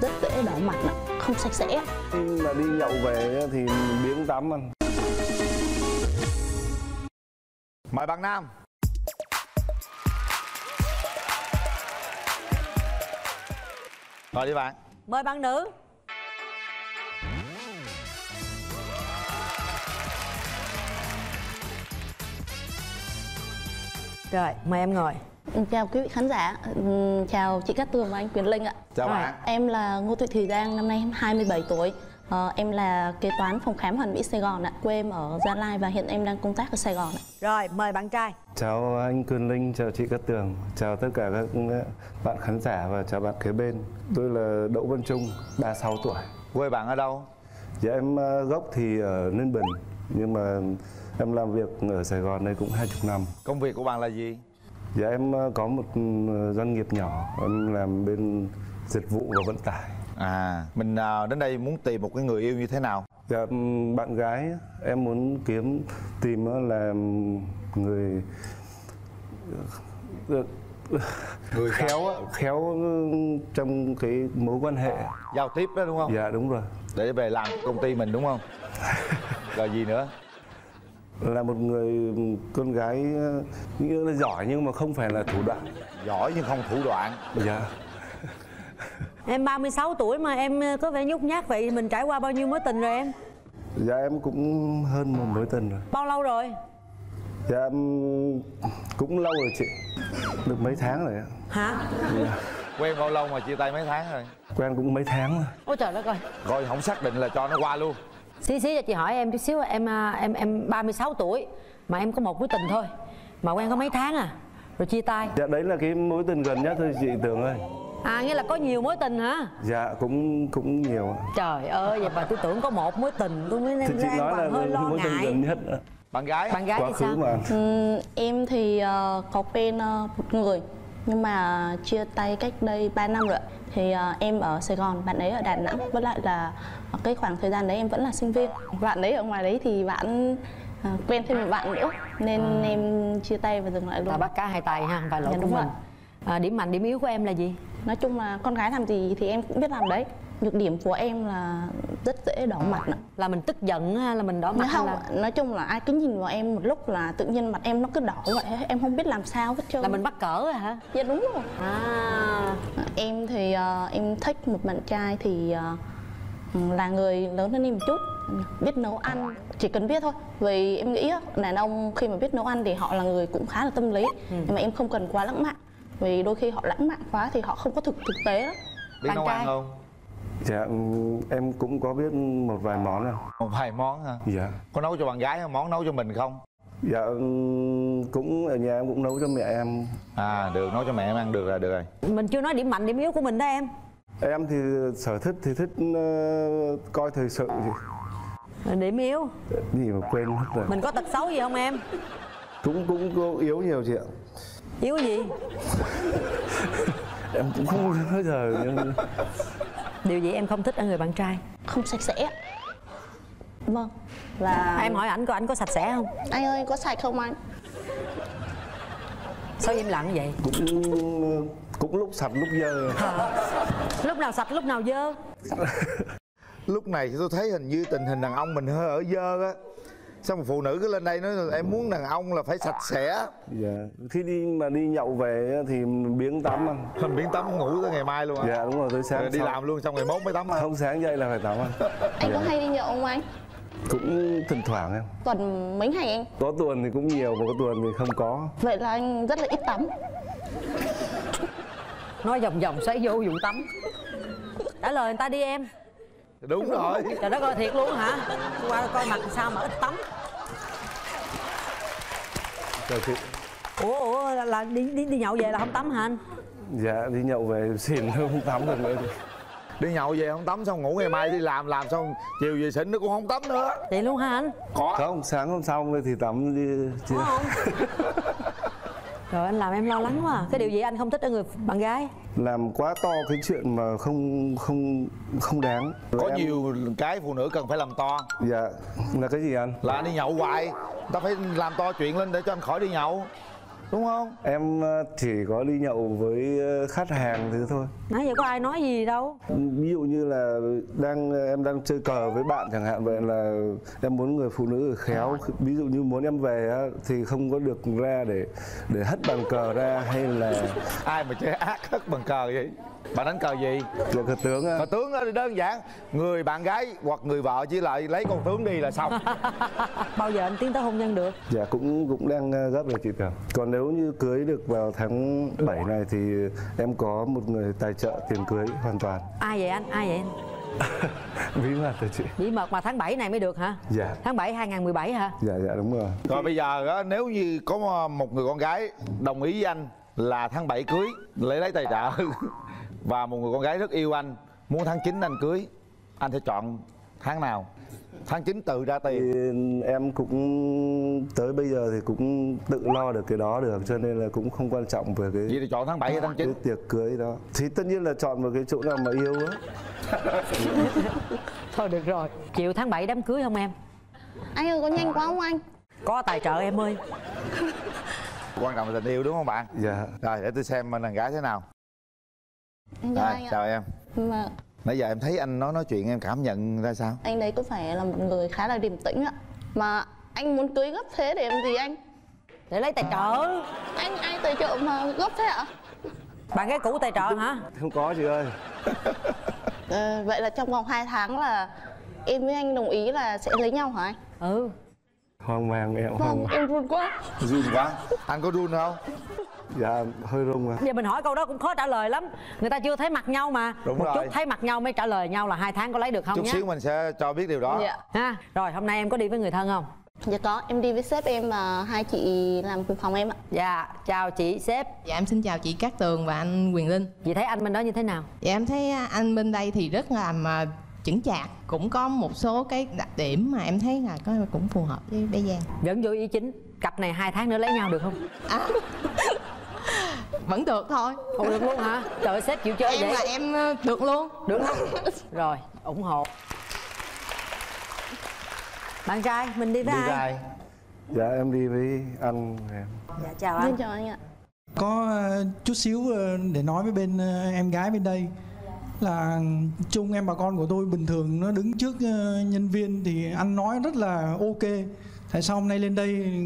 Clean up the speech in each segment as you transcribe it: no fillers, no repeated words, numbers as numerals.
rất dễ đỏ mặt, không sạch sẽ. Khi mà đi nhậu về thì biếng tắm anh. Mời bạn nam. Rồi đi bạn. Mời bạn nữ. Rồi, mời em ngồi. Chào quý vị khán giả, chào chị Cát Tường và anh Quyền Linh ạ. Chào bạn. Em là Ngô Thùy Thi Dan, năm nay em 27 tuổi. Em là kế toán phòng khám Hoàn Mỹ Sài Gòn ạ. Quê em ở Gia Lai và hiện em đang công tác ở Sài Gòn ạ. Rồi, mời bạn trai. Chào anh Quyền Linh, chào chị Cát Tường, chào tất cả các bạn khán giả và chào bạn kế bên. Tôi là Đỗ Văn Trung, 36 tuổi. Quê bạn ở đâu? Dạ em gốc thì ở Ninh Bình, nhưng mà em làm việc ở Sài Gòn đây cũng 20 năm. Công việc của bạn là gì? Dạ em có một doanh nghiệp nhỏ, em làm bên dịch vụ và vận tải. À, mình đến đây muốn tìm một cái người yêu như thế nào? Dạ, bạn gái em muốn tìm là người khéo trong cái mối quan hệ giao tiếp đó, đúng không? Dạ đúng rồi. Để về làm công ty mình đúng không? Rồi gì nữa? Là một người con gái nghĩa là giỏi nhưng mà không phải là thủ đoạn. Giỏi nhưng không thủ đoạn. Dạ. Em 36 tuổi mà em có vẻ nhút nhát vậy, mình trải qua bao nhiêu mối tình rồi em? Dạ em cũng hơn một mối tình rồi. Bao lâu rồi? Dạ em cũng lâu rồi chị, được mấy tháng rồi ạ. Hả? Dạ. Quen bao lâu mà chia tay mấy tháng rồi? Quen cũng mấy tháng rồi. Ôi trời đất ơi. Rồi không xác định là cho nó qua luôn. Xí xí cho chị hỏi em chút xíu, em 36 tuổi mà em có một mối tình thôi, mà quen có mấy tháng à, rồi chia tay. Dạ đấy là cái mối tình gần nhất thôi chị Tường ơi. À, nghĩa là có nhiều mối tình hả? Dạ, cũng nhiều. Trời ơi, vậy mà tôi tưởng có một mối tình, tôi mới nên ra còn hơi lo ngại. Bạn gái thì sao? Em thì có quen một người, nhưng mà chia tay cách đây 3 năm rồi. Thì em ở Sài Gòn, bạn ấy ở Đà Nẵng. Với lại là cái khoảng thời gian đấy em vẫn là sinh viên. Bạn ấy ở ngoài đấy thì bạn quen thêm một bạn nữa, nên em chia tay và dừng lại luôn. Là bắt cá hai tay ha, không phải lỗi của mình. Điểm mạnh, điểm yếu của em là gì? Nói chung là con gái làm gì thì em cũng biết làm đấy. Nhược điểm của em là rất dễ đỏ mặt. Là mình tức giận hay là mình đỏ mặt? Không, là... nói chung là ai cứ nhìn vào em một lúc là tự nhiên mặt em nó cứ đỏ vậy. Em không biết làm sao hết trơn. Là mình bắt cỡ rồi hả? Dạ đúng rồi. À. Em thì em thích một bạn trai thì là người lớn hơn em một chút, biết nấu ăn, chỉ cần biết thôi. Vì em nghĩ đàn ông khi mà biết nấu ăn thì họ là người cũng khá là tâm lý. Nhưng mà em không cần quá lãng mạn. Vì đôi khi họ lãng mạn quá thì họ không có thực tế đó. Biết nấu ăn không? Dạ, em cũng có biết một vài món đâu. Một vài món hả? Dạ. Có nấu cho bạn gái không? Món nấu cho mình không? Dạ, cũng ở nhà em cũng nấu cho mẹ em. À, được, nấu cho mẹ em ăn được là được rồi. Mình chưa nói điểm mạnh, điểm yếu của mình đó em. Em thì sở thích thì thích coi thời sự gì. Điểm yếu? Gì mà quên mất rồi. Mình có tật xấu gì không em? Cũng yếu nhiều chị ạ. Yếu gì? Em cũng không nói giờ. Điều gì em không thích ở người bạn trai? Không sạch sẽ. Vâng. Và em hỏi ảnh có sạch sẽ không? Anh ơi, có sạch không anh? Sao im lặng vậy? Cũng lúc sạch lúc dơ. Lúc nào sạch lúc nào dơ? Lúc này tôi thấy hình như tình hình đàn ông mình hơi ở dơ á. Sao một phụ nữ cứ lên đây nói em muốn đàn ông là phải sạch sẽ. Dạ. Khi đi nhậu về thì biếng tắm anh. Mình biếng tắm ngủ tới ngày mai luôn anh. Dạ đúng rồi, tới sáng rồi đi làm luôn, xong ngày mốt mới tắm anh. Không, sáng dậy là phải tắm anh. Anh có hay đi nhậu không anh? Cũng thỉnh thoảng em. Tuần mấy ngày anh? Có tuần thì cũng nhiều, mà có tuần thì không có. Vậy là anh rất là ít tắm. Nói vòng vòng xoáy vô vụ tắm. Trả lời người ta đi em. Đúng rồi. Trời đất ơi, thiệt luôn hả? Qua coi mặt sao mà ít tắm. Trời thiệt. Ủa là đi nhậu về là không tắm hả anh? Dạ, đi nhậu về xỉn không tắm rồi nữa. Đi nhậu về không tắm, xong ngủ ngày mai đi làm xong chiều về xỉn nó cũng không tắm nữa. Vậy luôn hả anh? Có. Không, sáng hôm sau thì tắm đi. Có không? Rồi anh làm em lo lắng quá à. Cái điều gì anh không thích ở người bạn gái? Làm quá to cái chuyện mà không đáng. Có em... nhiều cái phụ nữ cần phải làm to. Dạ. Là cái gì anh? Là anh đi nhậu hoài. Ta phải làm to chuyện lên để cho anh khỏi đi nhậu. đúng không? Em chỉ có đi nhậu với khách hàng thứ thôi. Nãy giờ có ai nói gì đâu. Ví dụ như là em đang chơi cờ với bạn chẳng hạn, vậy là em muốn người phụ nữ khéo. Ví dụ như muốn em về thì không có được ra để hất bàn cờ ra hay là ai mà chơi ác hất bàn cờ vậy? Bạn đánh cờ gì? Là cờ tướng. Cờ tướng đó thì đơn giản, người bạn gái hoặc người vợ chỉ lại lấy con tướng đi là xong. Bao giờ anh tiến tới hôn nhân được? Dạ cũng đang gấp rồi chị Tường. Còn nếu như cưới được vào tháng 7 này thì em có một người tài trợ tiền cưới hoàn toàn. Ai vậy anh? Ai vậy anh? Bí mật rồi chị. Bí mật mà tháng 7 này mới được hả? Dạ. Tháng 7 2017 hả? Dạ dạ đúng rồi. Rồi bây giờ đó, nếu như có một người con gái đồng ý với anh là tháng 7 cưới lấy tài trợ và một người con gái rất yêu anh muốn tháng 9 anh cưới, anh sẽ chọn tháng nào? Tháng 9 tự ra tiền thì em cũng tới bây giờ thì cũng tự lo được cái đó được, cho nên là cũng không quan trọng về cái gì. Thì chọn tháng 7 hay tháng 9? Cái tiệc cưới đó thì tất nhiên là chọn một cái chỗ nào mà yêu á. Thôi được rồi, chịu tháng 7 đám cưới không em? Anh ơi có nhanh quá không anh? Có tài trợ em ơi. Quan trọng là tình yêu đúng không bạn? Dạ. Rồi để tôi xem đàn gái thế nào. Rồi, chào em. Mà... nãy giờ em thấy anh nói chuyện em cảm nhận ra sao? Anh đấy có phải là một người khá là điềm tĩnh ạ. Mà anh muốn cưới gấp thế để làm gì anh? Để lấy tài trợ. Anh ai tài trợ mà gấp thế ạ? Bạn gái cũ tài trợ hả? Không có chị ơi. Vậy là trong vòng 2 tháng là em với anh đồng ý là sẽ lấy nhau hả anh? Ừ. Hoang mang em. Vâng, em run quá. Run quá. Anh có run không? Dạ hơi rung. Giờ mình hỏi câu đó cũng khó trả lời lắm. Người ta chưa thấy mặt nhau mà. Đúng một rồi. Chút thấy mặt nhau mới trả lời nhau là 2 tháng có lấy được không chút nhá. Xíu mình sẽ cho biết điều đó. Dạ. Ha. Rồi hôm nay em có đi với người thân không? Dạ có, em đi với sếp em và 2 chị làm cùng phòng em ạ. Dạ, chào chị sếp. Dạ em xin chào chị Cát Tường và anh Quyền Linh. Chị thấy anh bên đó như thế nào? Dạ em thấy anh bên đây thì rất là chững chạc, cũng có một số cái đặc điểm mà em thấy là cũng phù hợp với bé Giang. Vẫn vô ý chính, cặp này 2 tháng nữa lấy nhau được không? À. Vẫn được thôi. Ủa, được luôn hả? Trời sếp chịu chơi em vậy. Là em được luôn. Được luôn. Rồi, ủng hộ. Bạn trai, mình đi với ai? Trai. Dạ, em đi với anh. Dạ, chào anh. Chào anh ạ. Có chút xíu để nói với bên em gái bên đây. Là chung em bà con của tôi bình thường nó đứng trước nhân viên thì anh nói rất là ok. Tại sao hôm nay lên đây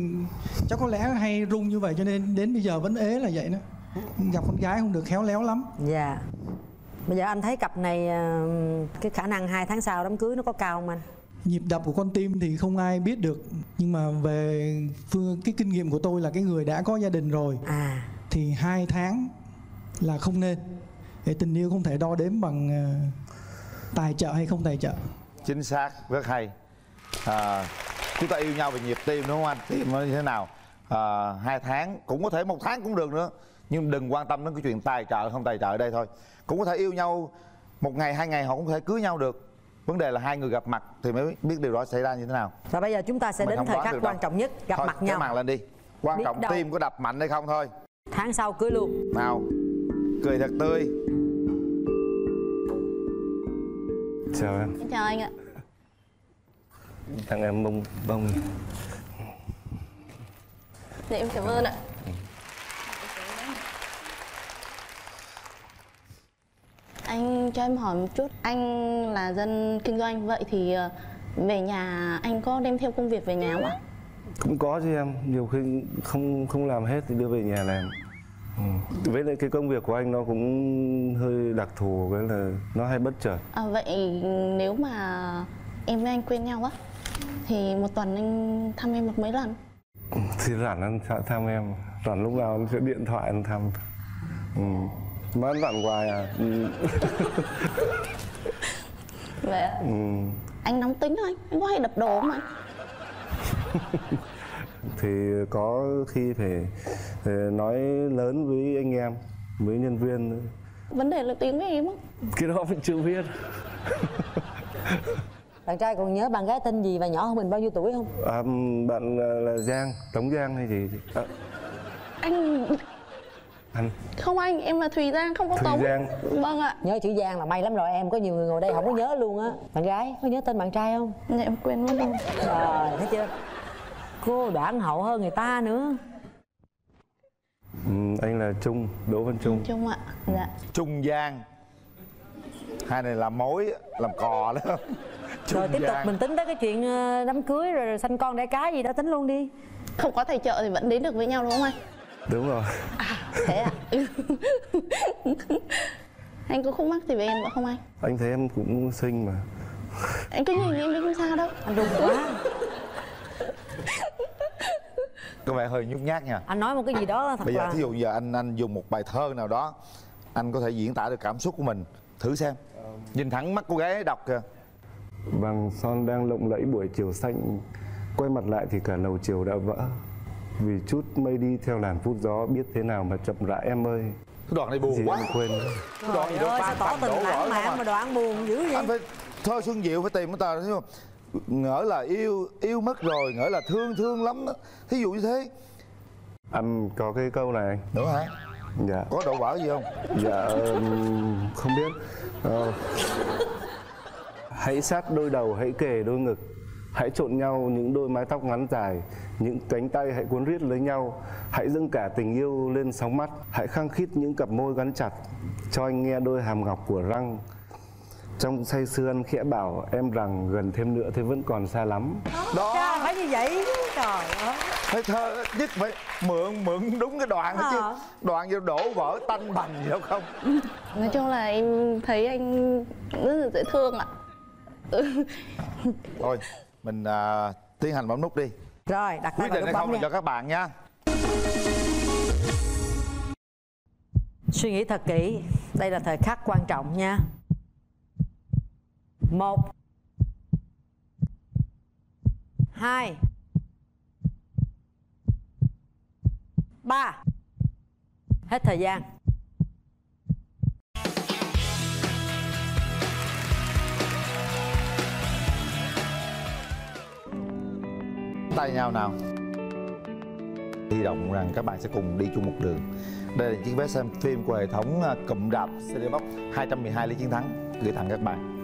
chắc có lẽ hay rung như vậy cho nên đến bây giờ vẫn ế là vậy đó. Gặp con gái không được khéo léo lắm. Dạ yeah. Bây giờ anh thấy cặp này cái khả năng 2 tháng sau đám cưới nó có cao không anh? Nhịp đập của con tim thì không ai biết được. Nhưng mà về cái kinh nghiệm của tôi là cái người đã có gia đình rồi à. Thì 2 tháng là không nên. Để tình yêu không thể đo đếm bằng tài trợ hay không tài trợ. Chính xác, rất hay. Chúng ta yêu nhau về nhịp tim đúng không anh? Tim nó như thế nào? 2 tháng, cũng có thể 1 tháng cũng được nữa. Nhưng đừng quan tâm đến cái chuyện tài trợ không tài trợ ở đây thôi. Cũng có thể yêu nhau 1 ngày 2 ngày họ cũng có thể cưới nhau được. Vấn đề là 2 người gặp mặt thì mới biết điều đó xảy ra như thế nào. Và bây giờ chúng ta sẽ đến thời khắc quan trọng nhất, gặp thôi, mặt nhau. Mặt lên đi. Quan biết trọng đâu. Tim có đập mạnh hay không thôi. Tháng sau cưới luôn. Nào, cười thật tươi. Chào em. Chào anh ạ. Thằng em bông bông. Dạ em cảm ơn ạ. Anh cho em hỏi một chút, anh là dân kinh doanh vậy thì về nhà anh có đem theo công việc về nhà không ạ? Cũng có chứ em, nhiều khi không làm hết thì đưa về nhà làm. Ừ. Với lại cái công việc của anh nó cũng hơi đặc thù, với là nó hay bất chợt. À, vậy nếu mà em với anh quen nhau á thì 1 tuần anh thăm em được mấy lần? Thì rảnh anh sẽ thăm em, rảnh lúc nào anh sẽ điện thoại anh thăm. Ừ. Mà anh rảnh hoài à? Ừ. Vậy à? Ừ. Anh nóng tính thôi, anh có hay đập đồ không anh? Thì có khi phải nói lớn với anh em, với nhân viên. Vấn đề là tiếng với em á? Cái đó mình chưa biết. Bạn trai còn nhớ bạn gái tên gì và nhỏ hơn mình bao nhiêu tuổi không? À, bạn là Giang, Tống Giang hay gì? À. Anh không anh, em là Thùy Giang, không có Thùy Tống Giang. Vâng ạ. Nhớ chữ Giang là may lắm rồi em, có nhiều người ngồi đây không có nhớ luôn á. Bạn gái, có nhớ tên bạn trai không? Dạ em quên mất luôn. Rồi, thấy chưa? Cô đoản hậu hơn người ta nữa. Anh là Trung, Đỗ Văn Trung. Trung ạ. Dạ. Trung Giang. Hai này làm mối, làm cò đó. Rồi tiếp tục mình tính tới cái chuyện đám cưới rồi sanh con đẻ cái gì đó tính luôn đi. Không có thầy trợ thì vẫn đến được với nhau đúng không anh? Đúng rồi. À, thế à? Anh có khúc mắc gì về em nữa không anh? Anh thấy em cũng xinh mà. Anh cứ nhìn em đi không sao đâu. Anh đúng quá. Có vẻ hơi nhút nhát nha. Anh nói một cái gì đó thật. Bây giờ thí dụ giờ anh dùng một bài thơ nào đó, anh có thể diễn tả được cảm xúc của mình. Thử xem. Nhìn thẳng mắt cô gái đọc kìa. Vàng son đang lộng lẫy buổi chiều xanh, quay mặt lại thì cả lầu chiều đã vỡ. Vì chút mây đi theo làn phút gió, biết thế nào mà chậm rãi em ơi. Cái đoạn này buồn gì quá. Quên. Cái đoạn này sao tỏ tình lãng mạn mà đoạn buồn dữ vậy. Anh phải thơ Xuân Diệu phải tìm cái tờ đó. Ngỡ là yêu, yêu mất rồi, ngỡ là thương, thương lắm. Thí dụ như thế. Anh có cái câu này. Đúng hả? Dạ. Có đậu bở gì không? Dạ không biết. Hãy sát đôi đầu, hãy kề đôi ngực, hãy trộn nhau những đôi mái tóc ngắn dài, những cánh tay hãy cuốn riết lấy nhau, hãy dâng cả tình yêu lên sóng mắt, hãy khăng khít những cặp môi gắn chặt, cho anh nghe đôi hàm ngọc của răng. Trong say sưa anh khẽ bảo em rằng gần thêm nữa thì vẫn còn xa lắm. Đó. Trời, phải như vậy. Trời ơi. Phải thơ nhất phải mượn đúng cái đoạn đó chứ. Đoạn vô đổ vỡ tanh bành gì đâu không. Nói chung là em thấy anh rất là dễ thương ạ. Thôi mình tiến hành bấm nút đi. Rồi, đặt quyết định hay không là cho các bạn nha. Suy nghĩ thật kỹ, đây là thời khắc quan trọng nha. 1 2 3. Hết thời gian. Tay nhau nào. Hy vọng rằng các bạn sẽ cùng đi chung một đường. Đây là chiếc vé xem phim của hệ thống cụm đạp CD Box 212 Lý Chiến Thắng gửi tặng các bạn.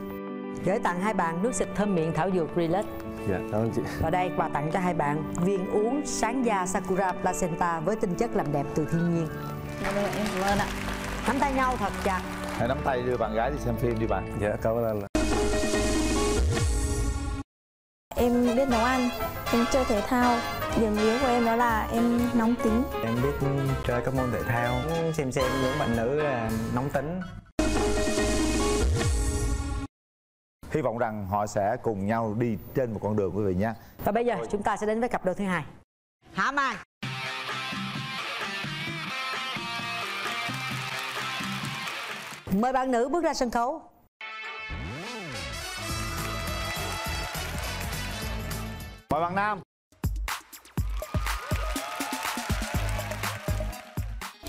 Gửi tặng hai bạn nước xịt thơm miệng thảo dược Rilet. Dạ, cảm ơn chị. Và đây quà tặng cho hai bạn viên uống sáng da Sakura Placenta với tinh chất làm đẹp từ thiên nhiên. Cảm ơn em, cảm ơn ạ. Nắm tay nhau thật chặt. Hãy nắm tay đưa bạn gái đi xem phim đi bạn. Dạ, cảm ơn anh. Em biết nấu ăn, em chơi thể thao. Điểm yếu của em đó là em nóng tính. Em biết chơi các môn thể thao, xem những bạn nữ là nóng tính. Hy vọng rằng họ sẽ cùng nhau đi trên một con đường quý vị nha. Và bây giờ chúng ta sẽ đến với cặp đôi thứ hai. Hả Mai? Mời bạn nữ bước ra sân khấu. Mời bạn nam.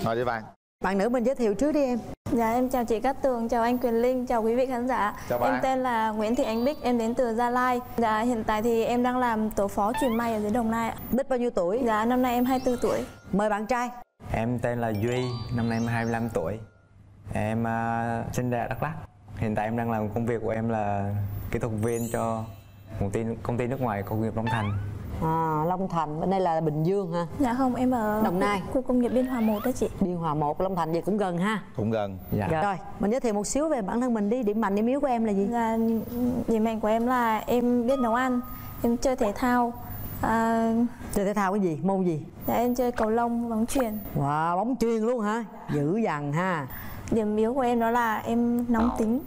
Ngồi đi bạn. Bạn nữ mình giới thiệu trước đi em. Dạ em chào chị Cát Tường, chào anh Quyền Linh, chào quý vị khán giả. Chào bạn. Em tên là Nguyễn Thị Ánh Bích, em đến từ Gia Lai. Dạ hiện tại thì em đang làm tổ phó truyền may ở dưới Đồng Nai ạ. Bích bao nhiêu tuổi? Dạ năm nay em 24 tuổi. Mời bạn trai. Em tên là Duy, năm nay em 25 tuổi. Em sinh ra Đắk Lắk. Hiện tại em đang làm công việc của em là kỹ thuật viên cho một công ty nước ngoài công nghiệp Long Thành. À, Long Thành, bên đây là Bình Dương hả? Dạ không, em ở Đồng Nai, khu công nghiệp Biên Hòa 1 đó chị. Biên Hòa 1, Long Thành vậy cũng gần ha? Cũng gần. Dạ. Dạ. Rồi, mình giới thiệu một xíu về bản thân mình đi, điểm mạnh, điểm yếu của em là gì? Dạ, điểm mạnh của em là em biết nấu ăn, em chơi thể thao. Chơi thể thao cái gì? Môn gì? Dạ, em chơi cầu lông, bóng chuyền. Wow, bóng chuyền luôn hả? Dữ dằn ha. Điểm yếu của em đó là em nóng tính.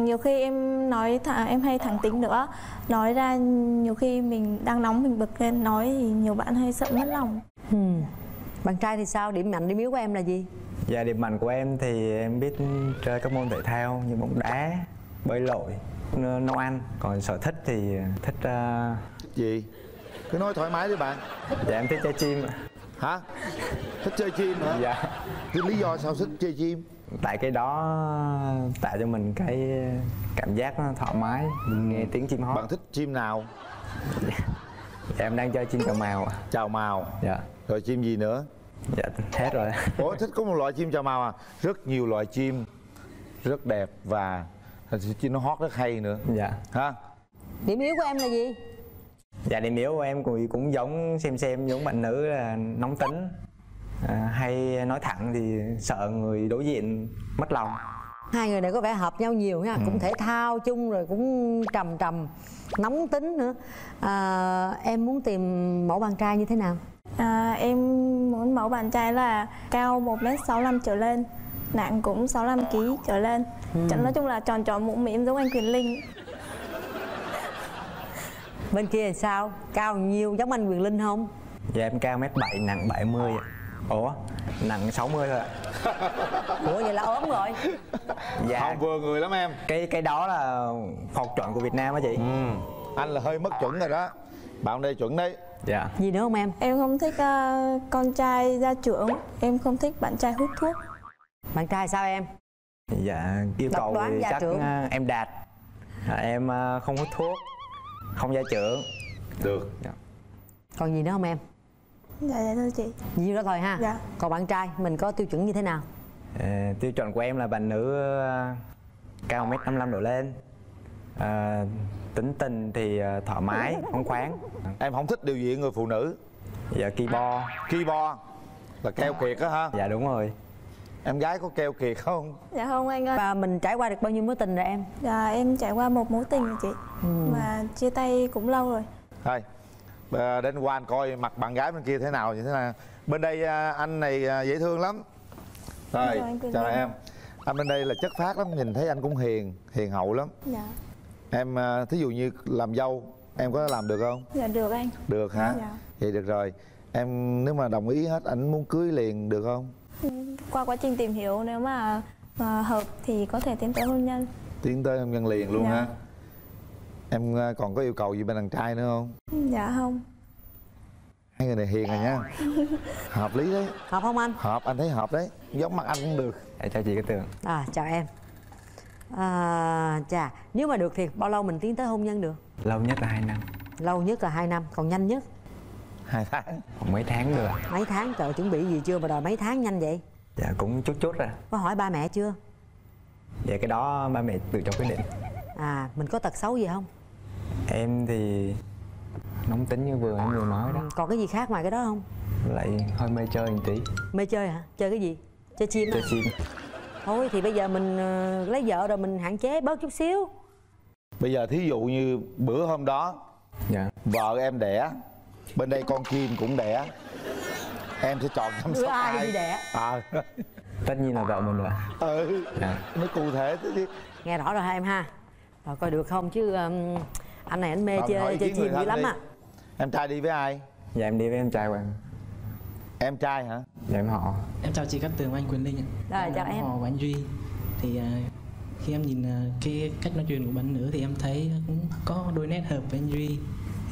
Nhiều khi em nói em hay thẳng tính nữa. Nói ra nhiều khi mình đang nóng mình bực lên nói thì nhiều bạn hay sợ mất lòng. Bạn trai thì sao? Điểm mạnh điểm yếu của em là gì? Dạ điểm mạnh của em thì em biết chơi các môn thể thao như bóng đá, bơi lội, nấu ăn. Còn sở thích thì thích... Gì? Cứ nói thoải mái đi bạn. Dạ em thích chơi gym. Hả? Thích chơi gym hả? Dạ. Cái lý do sao thích chơi gym? Tại cái đó tạo cho mình cái cảm giác nó thoải mái. Nghe tiếng chim hót. Bạn thích chim nào? Em đang chơi chim chào màu. Chào màu. Dạ. Rồi chim gì nữa? Dạ hết rồi. Ủa thích có một loại chim chào màu à? Rất nhiều loại chim rất đẹp và chim nó hót rất hay nữa. Dạ. Ha. Điểm yếu của em là gì? Dạ điểm yếu của em cũng giống xem giống bạn nữ là nóng tính. hay nói thẳng thì sợ người đối diện mất lòng. Hai người này có vẻ hợp nhau nhiều ha, cũng thể thao chung rồi cũng trầm, nóng tính nữa. Em muốn tìm mẫu bạn trai như thế nào? Em muốn mẫu bạn trai là cao 1m65 trở lên, nặng cũng 65kg trở lên. Nói chung là tròn tròn mũm mĩm giống anh Quyền Linh. Bên kia thì sao? Cao nhiều giống anh Quyền Linh không? Dạ em cao 1m7, nặng 70. Ủa? Nặng 60 thôi ạ. Ủa vậy là ốm rồi. Dạ không, vừa người lắm em. Cái đó là phọt chuẩn của Việt Nam á chị. Anh là hơi mất chuẩn rồi đó. Bạn đây chuẩn đấy. Dạ. Gì nữa không em? Em không thích con trai gia trưởng. Em không thích bạn trai hút thuốc. Bạn trai sao em? Dạ yêu cầu thì chắc em đạt. Em không hút thuốc, không gia trưởng. Được. Dạ. Còn gì nữa không em? Dạ dạ thôi chị. Nhiêu đó thôi ha. Dạ. Còn bạn trai mình có tiêu chuẩn như thế nào? Tiêu chuẩn của em là bạn nữ cao 1m55 đổ lên, tính tình thì thoải mái, phóng khoáng. Em không thích điều gì người phụ nữ? Dạ ki bo là keo kiệt đó ha. Dạ đúng rồi. Em gái có keo kiệt không? Dạ không anh ơi. Và mình trải qua được bao nhiêu mối tình rồi em? Dạ em trải qua một mối tình rồi chị. Mà chia tay cũng lâu rồi. Thôi đến qua anh coi mặt bạn gái bên kia thế nào, như thế nào. Bên đây anh này dễ thương lắm. Rồi chào em. Anh bên đây là chất phác lắm, nhìn thấy anh cũng hiền hậu lắm. Dạ. Em thí dụ như làm dâu em có làm được không? Dạ được anh. Được hả? Dạ. Vậy được rồi. Em nếu mà đồng ý hết, anh muốn cưới liền được không? Qua quá trình tìm hiểu nếu mà hợp thì có thể tiến tới hôn nhân. Tiến tới hôn nhân liền luôn dạ. Ha. Em còn có yêu cầu gì bên đàn trai nữa không? Dạ không. Hai người này hiền rồi nha. Hợp lý đấy. Hợp không anh? Hợp, anh thấy hợp đấy. Giống mặt anh cũng được. Hãy chào chị Cát Tường. Chào em. Nếu mà được thì bao lâu mình tiến tới hôn nhân được? Lâu nhất là 2 năm. Lâu nhất là 2 năm, còn nhanh nhất? 2 tháng. Còn mấy tháng được. Mấy tháng? Trời, chuẩn bị gì chưa mà đòi mấy tháng nhanh vậy? Dạ cũng chút rồi. Có hỏi ba mẹ chưa? Dạ cái đó ba mẹ tự cho quyết định. Mình có tật xấu gì không? Em thì nóng tính như vừa em vừa nói đó. Còn cái gì khác ngoài cái đó không? Lại hơi mê chơi một tí. Mê chơi hả? Chơi cái gì? Chơi chim. Chơi chim. Thôi thì bây giờ mình lấy vợ rồi mình hạn chế bớt chút xíu. Bây giờ thí dụ như bữa hôm đó dạ. Vợ em đẻ, bên đây con chim cũng đẻ, em sẽ chọn chăm sóc ai? Đi đẻ. Tất nhiên là vợ mình rồi. Dạ. Nó cụ thể thế chứ. Nghe rõ rồi hả em ha? Rồi coi được không chứ anh này anh mê chơi chim dữ lắm à. Em trai đi với ai? Dạ em đi với em trai của anh. Em trai hả? Dạ em họ. Em chào chị Cát Tường và anh Quyền Linh. Rồi chào em. Họ của anh Duy. Thì khi em nhìn cái cách nói chuyện của bạn nữ thì em thấy cũng có đôi nét hợp với anh Duy.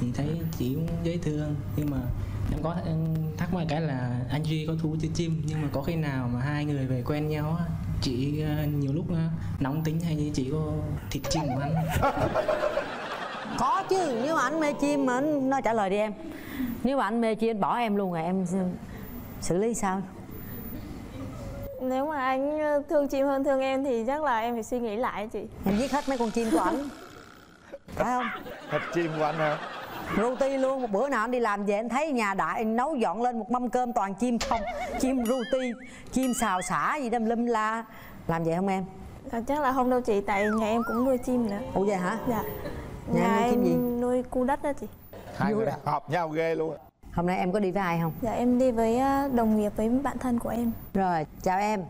Thì thấy chị cũng dễ thương. Nhưng mà em có thắc mắc cái là anh Duy có thú chơi chim. Nhưng mà có khi nào mà hai người về quen nhau á, chị nhiều lúc nóng tính hay như chị có thịt chim của anh? Có chứ, nếu mà anh mê chim mà anh nói trả lời đi em. Nếu mà anh mê chim anh bỏ em luôn rồi em xử lý sao? Nếu mà anh thương chim hơn thương em thì chắc là em phải suy nghĩ lại chị. Em giết hết mấy con chim của anh. Phải không? Thịt chim của anh hả? Ruti luôn, một bữa nào anh đi làm về anh thấy nhà đại anh nấu dọn lên một mâm cơm toàn chim không. Chim ruti, chim xào xả gì đó lâm la. Làm vậy không em? Chắc là không đâu chị, tại nhà em cũng nuôi chim nữa. Ủa vậy hả? Dạ. Nhà em nuôi chim gì? Nuôi cu đất đó chị. Hai người hợp nhau ghê luôn. Hôm nay em có đi với ai không? Dạ em đi với đồng nghiệp, với bạn thân của em. Rồi, chào em.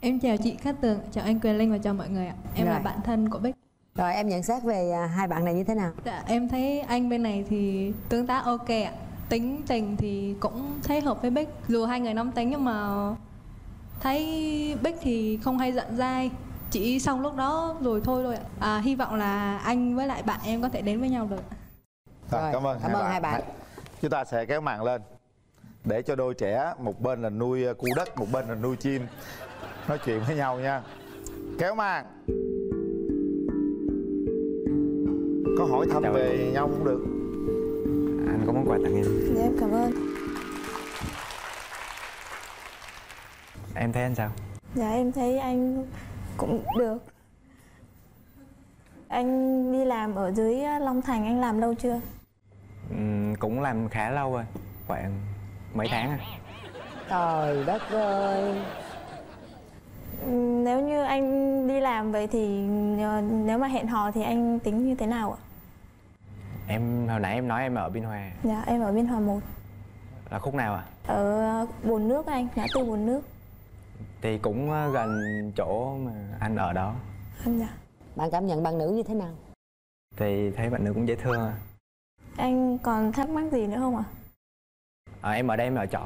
Em chào chị Cát Tường, chào anh Quyền Linh và chào mọi người ạ. Em là bạn thân của Bích. Rồi em nhận xét về hai bạn này như thế nào? Dạ, em thấy anh bên này thì tương tác ok ạ. Tính tình thì cũng thấy hợp với Bích. Dù hai người nóng tính nhưng mà thấy Bích thì không hay giận dai. Chỉ xong lúc đó rồi thôi ạ. Hy vọng là anh với lại bạn em có thể đến với nhau được. Rồi, cảm ơn hai bạn. Chúng ta sẽ kéo màn lên để cho đôi trẻ, một bên là nuôi cu đất, một bên là nuôi chim, nói chuyện với nhau nha. Kéo màn. Có hỏi thăm về nhau cũng được. Anh có món quà tặng em. Dạ em cảm ơn. Em thấy anh sao? Dạ em thấy anh cũng được. Anh đi làm ở dưới Long Thành, anh làm lâu chưa? Cũng làm khá lâu rồi, khoảng mấy tháng rồi. Trời đất ơi. Nếu như anh đi làm vậy thì nếu mà hẹn hò thì anh tính như thế nào ạ? Em hồi nãy em nói em ở Biên Hòa. Dạ em ở Biên Hòa 1. Là khúc nào ạ? À? Ở Bồn Nước anh, ngã tư Bồn Nước. Thì cũng gần chỗ mà anh ở đó. Anh dạ. Bạn cảm nhận bạn nữ như thế nào? Thì thấy bạn nữ cũng dễ thương à. Anh còn thắc mắc gì nữa không ạ? À? À, em ở đây em ở trọ.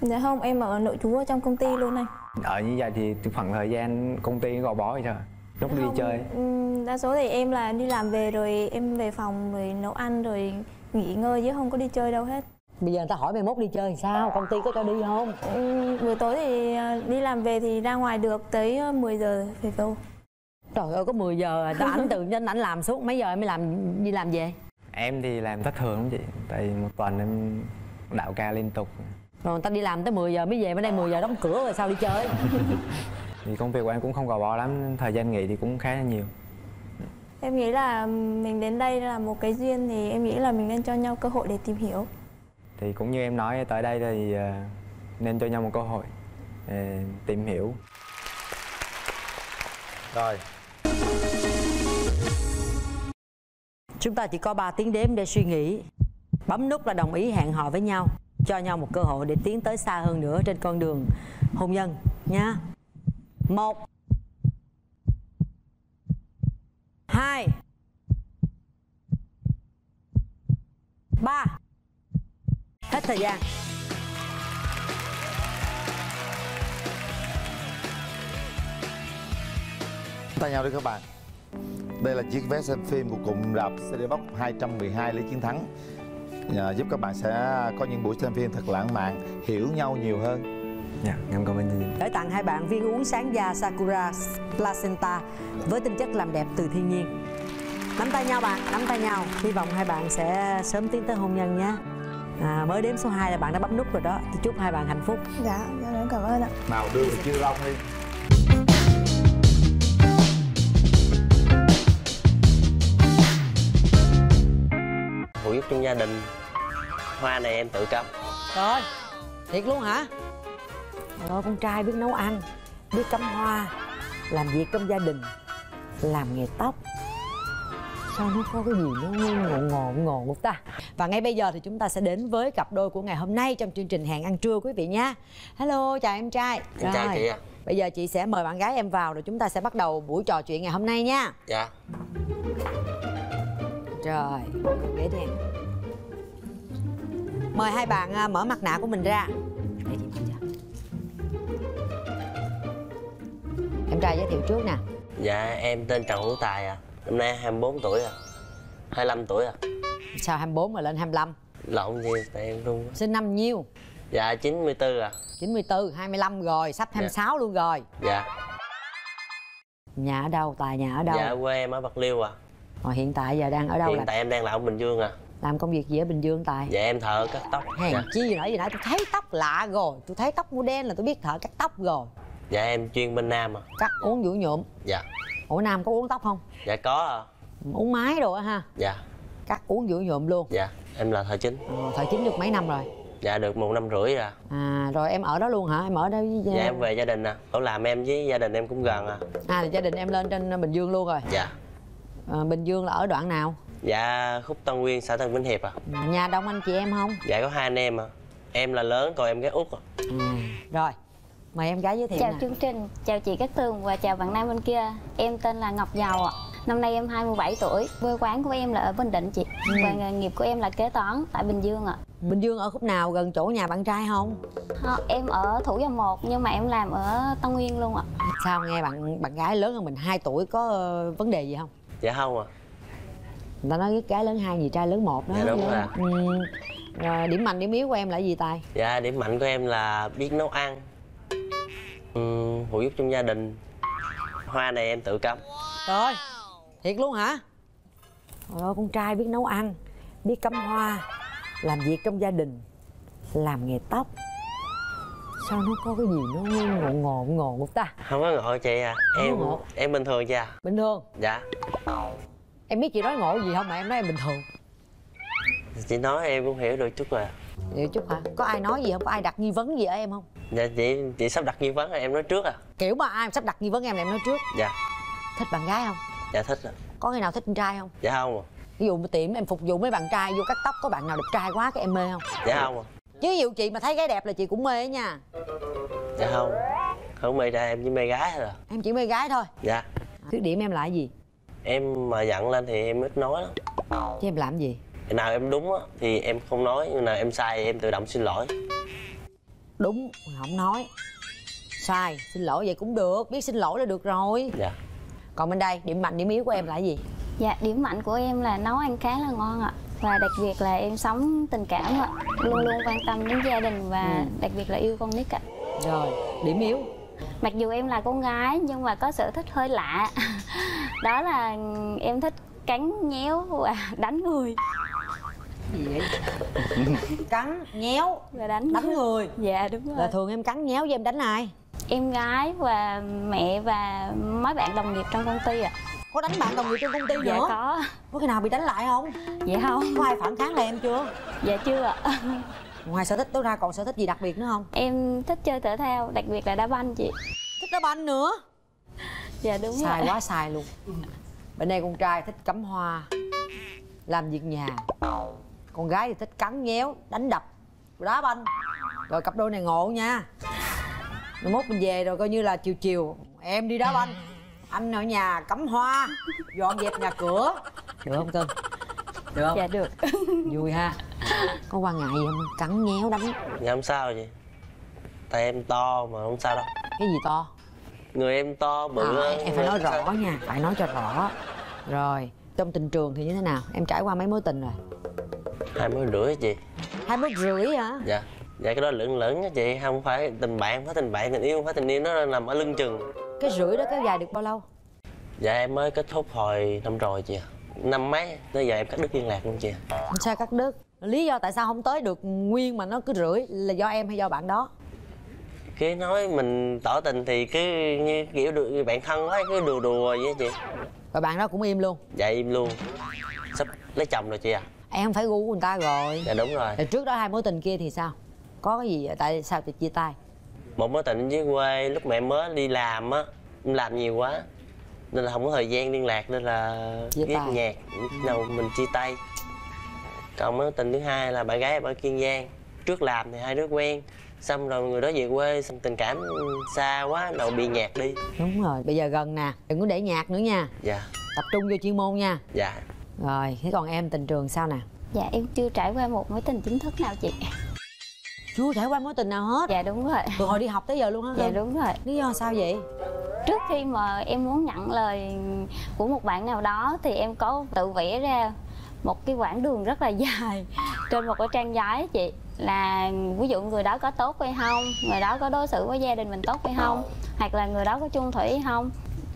Dạ không, em ở nội trú ở trong công ty luôn anh. Ở như vậy thì khoảng thời gian công ty gò bó vậy sao? Lúc không, đi chơi đa số thì em là đi làm về rồi em về phòng rồi nấu ăn rồi nghỉ ngơi chứ không có đi chơi đâu hết. Bây giờ người ta hỏi mày mốt đi chơi sao? Công ty có cho đi không? Buổi tối thì đi làm về thì ra ngoài được tới 10 giờ về đâu. Trời ơi, có 10 giờ rồi, ảnh tự nhiên ảnh làm suốt mấy giờ em mới đi làm về? Em thì làm thất thường lắm chị, tại một tuần em đạo ca liên tục. Rồi người ta đi làm tới 10 giờ mới về, bên đây 10 giờ đóng cửa rồi sao đi chơi? Thì công việc của em cũng không gò bó lắm, thời gian nghỉ thì cũng khá là nhiều. Em nghĩ là mình đến đây là một cái duyên thì em nghĩ là mình nên cho nhau cơ hội để tìm hiểu. Thì cũng như em nói, tới đây thì nên cho nhau một cơ hội để tìm hiểu. Rồi. Chúng ta chỉ có 3 tiếng đếm để suy nghĩ. Bấm nút là đồng ý hẹn hò với nhau, cho nhau một cơ hội để tiến tới xa hơn nữa trên con đường hôn nhân nha. 1 2 3. Hết thời gian. Tay nhau đi các bạn. Đây là chiếc vé xem phim của cụm rạp CD Box 212 Lý Chiến Thắng, giúp các bạn sẽ có những buổi xem phim thật lãng mạn, hiểu nhau nhiều hơn. Dạ, em cảm ơn chị. Để tặng hai bạn viên uống sáng da Sakura Placenta với tinh chất làm đẹp từ thiên nhiên. Nắm tay nhau bạn, nắm tay nhau. Hy vọng hai bạn sẽ sớm tiến tới hôn nhân nhé. Mới đếm số 2 là bạn đã bấm nút rồi đó. Thì chúc hai bạn hạnh phúc. Dạ, em cảm ơn ạ. Nào đưa được chưa Long đi. Phụ giúp trong gia đình. Hoa này em tự cắm. Rồi, thiệt luôn hả? Rồi, con trai biết nấu ăn, biết cắm hoa, làm việc trong gia đình, làm nghề tóc. Sao nó có cái gì nó ngộn ta. Và ngay bây giờ thì chúng ta sẽ đến với cặp đôi của ngày hôm nay trong chương trình Hẹn Ăn Trưa quý vị nha. Hello, chào em trai. Em trai chị ạ. Bây giờ chị sẽ mời bạn gái em vào rồi chúng ta sẽ bắt đầu buổi trò chuyện ngày hôm nay nha. Dạ. Rồi, ghế đi em. Mời hai bạn mở mặt nạ của mình ra. Để chị mở cho. Em trai giới thiệu trước nè. Dạ, em tên Trần Hữu Tài ạ. Năm nay 24 tuổi à. 25 tuổi à. Sao 24 mà lên 25? Lộn gì tại em luôn. Sinh năm nhiêu? Dạ 94 à. 94, 25 rồi, sắp 26 dạ. Luôn rồi. Dạ. Nhà ở đâu? Tài nhà ở đâu? Dạ quê em ở Bạc Liêu à. Hiện tại giờ đang ở đâu? Hiện tại em đang là ở Bình Dương à. Làm công việc gì ở Bình Dương Tài? Dạ em thợ cắt tóc. Hèn dạ. Chi gì nãy tôi thấy tóc lạ rồi. Tôi thấy tóc của đen là tôi biết thợ cắt tóc rồi. Dạ em chuyên bên nam à. Cắt uốn vũ nhuộm. Dạ. Ủa nam có uống tóc không? Dạ có à. Uống mái đồ á ha. Dạ. Cắt uống vũ nhuộm luôn. Dạ em là thợ chính. Thợ chính được mấy năm rồi? Dạ được 1 năm rưỡi à. Rồi em ở đó luôn hả? Em ở đó với... Dạ em về gia đình à. Ở làm em với gia đình em cũng gần à. Gia đình em lên trên Bình Dương luôn rồi. Dạ. Bình Dương là ở đoạn nào? Dạ khúc Tân Uyên, xã Tân Vĩnh Hiệp à. Nhà đông anh chị em không? Dạ có 2 anh em à. Em là lớn còn em gái út à. Rồi. Mời em gái giới thiệu. Chào chương trình, chào chị Cát Tường và chào bạn nam bên kia. Em tên là Ngọc Dầu ạ. Năm nay em 27 tuổi. Quê quán của em là ở Bình Định chị. Và nghề nghiệp của em là kế toán tại Bình Dương ạ. Bình Dương ở khúc nào, gần chỗ nhà bạn trai không? Em ở Thủ Dầu Một nhưng mà em làm ở Tân Uyên luôn ạ. Sao nghe bạn gái lớn hơn mình 2 tuổi có vấn đề gì không? Dạ không ạ. Người ta nói cái gái lớn 2, gì trai lớn 1 đó. Dạ đúng rồi. Điểm mạnh, điểm yếu của em là gì Tài? Dạ điểm mạnh của em là biết nấu ăn, phụ giúp trong gia đình. Hoa này em tự cắm. Rồi, thiệt luôn hả? Ôi, con trai biết nấu ăn, biết cắm hoa, làm việc trong gia đình, làm nghề tóc. Sao nó có cái gì nó ngộn ta? Không có ngộ chị à. Em bình thường chị à. Bình thường? Dạ. Em biết chị nói ngộ gì không mà em nói em bình thường? Chị nói em cũng hiểu được chút rồi. Hiểu chút hả? Có ai nói gì không? Có ai đặt nghi vấn gì ở em không? Dạ chị sắp đặt nghi vấn em nói trước à? Kiểu mà ai sắp đặt nghi vấn em là em nói trước. Dạ. Thích bạn gái không? Dạ thích ạ. Có người nào thích con trai không? Dạ không ạ. Ví dụ mà tiệm em phục vụ mấy bạn trai vô cắt tóc, có bạn nào đẹp trai quá cái em mê không? Dạ không ạ. Chứ ví dụ chị mà thấy gái đẹp là chị cũng mê nha. Dạ không, không mê trai, em chỉ mê gái thôi. Em chỉ mê gái thôi? Dạ. Khuyết điểm em là gì? Em mà giận lên thì em ít nói lắm. Chứ em làm gì? Nào em đúng á thì em không nói, nhưng nào em sai em tự động xin lỗi. Đúng không nói, sai xin lỗi vậy cũng được, biết xin lỗi là được rồi. Dạ. Còn bên đây, điểm mạnh điểm yếu của em là gì? Dạ, điểm mạnh của em là nấu ăn khá là ngon ạ. Và đặc biệt là em sống tình cảm ạ. Luôn luôn quan tâm đến gia đình và đặc biệt là yêu con nít ạ. Rồi, điểm yếu? Mặc dù em là con gái nhưng mà có sở thích hơi lạ. Đó là em thích cắn, nhéo và đánh người. Gì vậy? Cắn, nhéo và đánh người. Dạ đúng rồi. Là thường em cắn, nhéo với em đánh ai? Em gái và mẹ và mấy bạn đồng nghiệp trong công ty ạ. Có đánh bạn đồng nghiệp trong công ty nữa? Dạ có khi nào bị đánh lại không? Dạ không. Có ai phản kháng lại em chưa? Dạ chưa ạ. Ngoài sở thích tối ra còn sở thích gì đặc biệt nữa không? Em thích chơi thể thao, đặc biệt là đá banh chị. Thích đá banh nữa? Dạ đúng rồi. Xài quá xài luôn. Bên đây con trai thích cắm hoa, làm việc nhà. Con gái thì thích cắn, nhéo, đánh đập, đá banh. Rồi cặp đôi này ngộ nha. Rồi mốt mình về rồi coi như là chiều chiều em đi đá banh, anh ở nhà cắm hoa, dọn dẹp nhà cửa. Được không cưng? Được không? Dạ được. Vui ha. Có quan ngại gì không? Cắn, nhéo, đánh. Dạ không sao vậy. Tại em to mà không sao đâu. Cái gì to? Người em to, bự. À, em phải nói rõ nha, phải nói cho rõ. Rồi, trong tình trường thì như thế nào? Em trải qua mấy mối tình rồi? 20 rưỡi chị. 20 rưỡi hả? Dạ. Dạ cái đó lưỡng lẫn á chị, không phải tình bạn, không phải tình bạn, tình yêu không phải tình yêu, nó nằm ở lưng chừng. Cái rưỡi đó kéo dài được bao lâu? Dạ em mới kết thúc hồi năm rồi chị ạ. Năm mấy, tới giờ em cắt đứt liên lạc luôn chị ạ. Sao cắt đứt? Lý do tại sao không tới được nguyên mà nó cứ rưỡi là do em hay do bạn đó? Cứ nói mình tỏ tình thì cứ như kiểu được bạn thân quá, cứ đùa đùa vậy á chị. Và bạn đó cũng im luôn? Dạ im luôn. Sắp lấy chồng rồi chị ạ. Em phải gu của người ta rồi. Dạ đúng rồi. Rồi trước đó 2 mối tình kia thì sao? Có cái gì, tại sao chị chia tay? Một mối tình dưới quê, lúc mẹ mới đi làm á, em làm nhiều quá nên là không có thời gian liên lạc, nên là viết nhạc đầu mình chia tay. Còn mối tình thứ hai là bạn gái ở Kiên Giang, trước làm thì hai đứa quen, xong rồi người đó về quê, xong tình cảm xa quá đầu bị nhạt đi. Đúng rồi, bây giờ gần nè, đừng có để nhạt nữa nha. Dạ. Tập trung vô chuyên môn nha. Dạ. Rồi, thế còn em tình trường sao nè? Dạ em chưa trải qua một mối tình chính thức nào chị. Chưa trải qua mối tình nào hết? Dạ đúng rồi. Từ hồi đi học tới giờ luôn hả? Dạ đúng rồi. Lý do sao vậy? Trước khi mà em muốn nhận lời của một bạn nào đó thì em có tự vẽ ra một cái quãng đường rất là dài trên một cái trang giấy chị. Là ví dụ người đó có tốt hay không, người đó có đối xử với gia đình mình tốt hay không, hoặc là người đó có chung thủy hay không.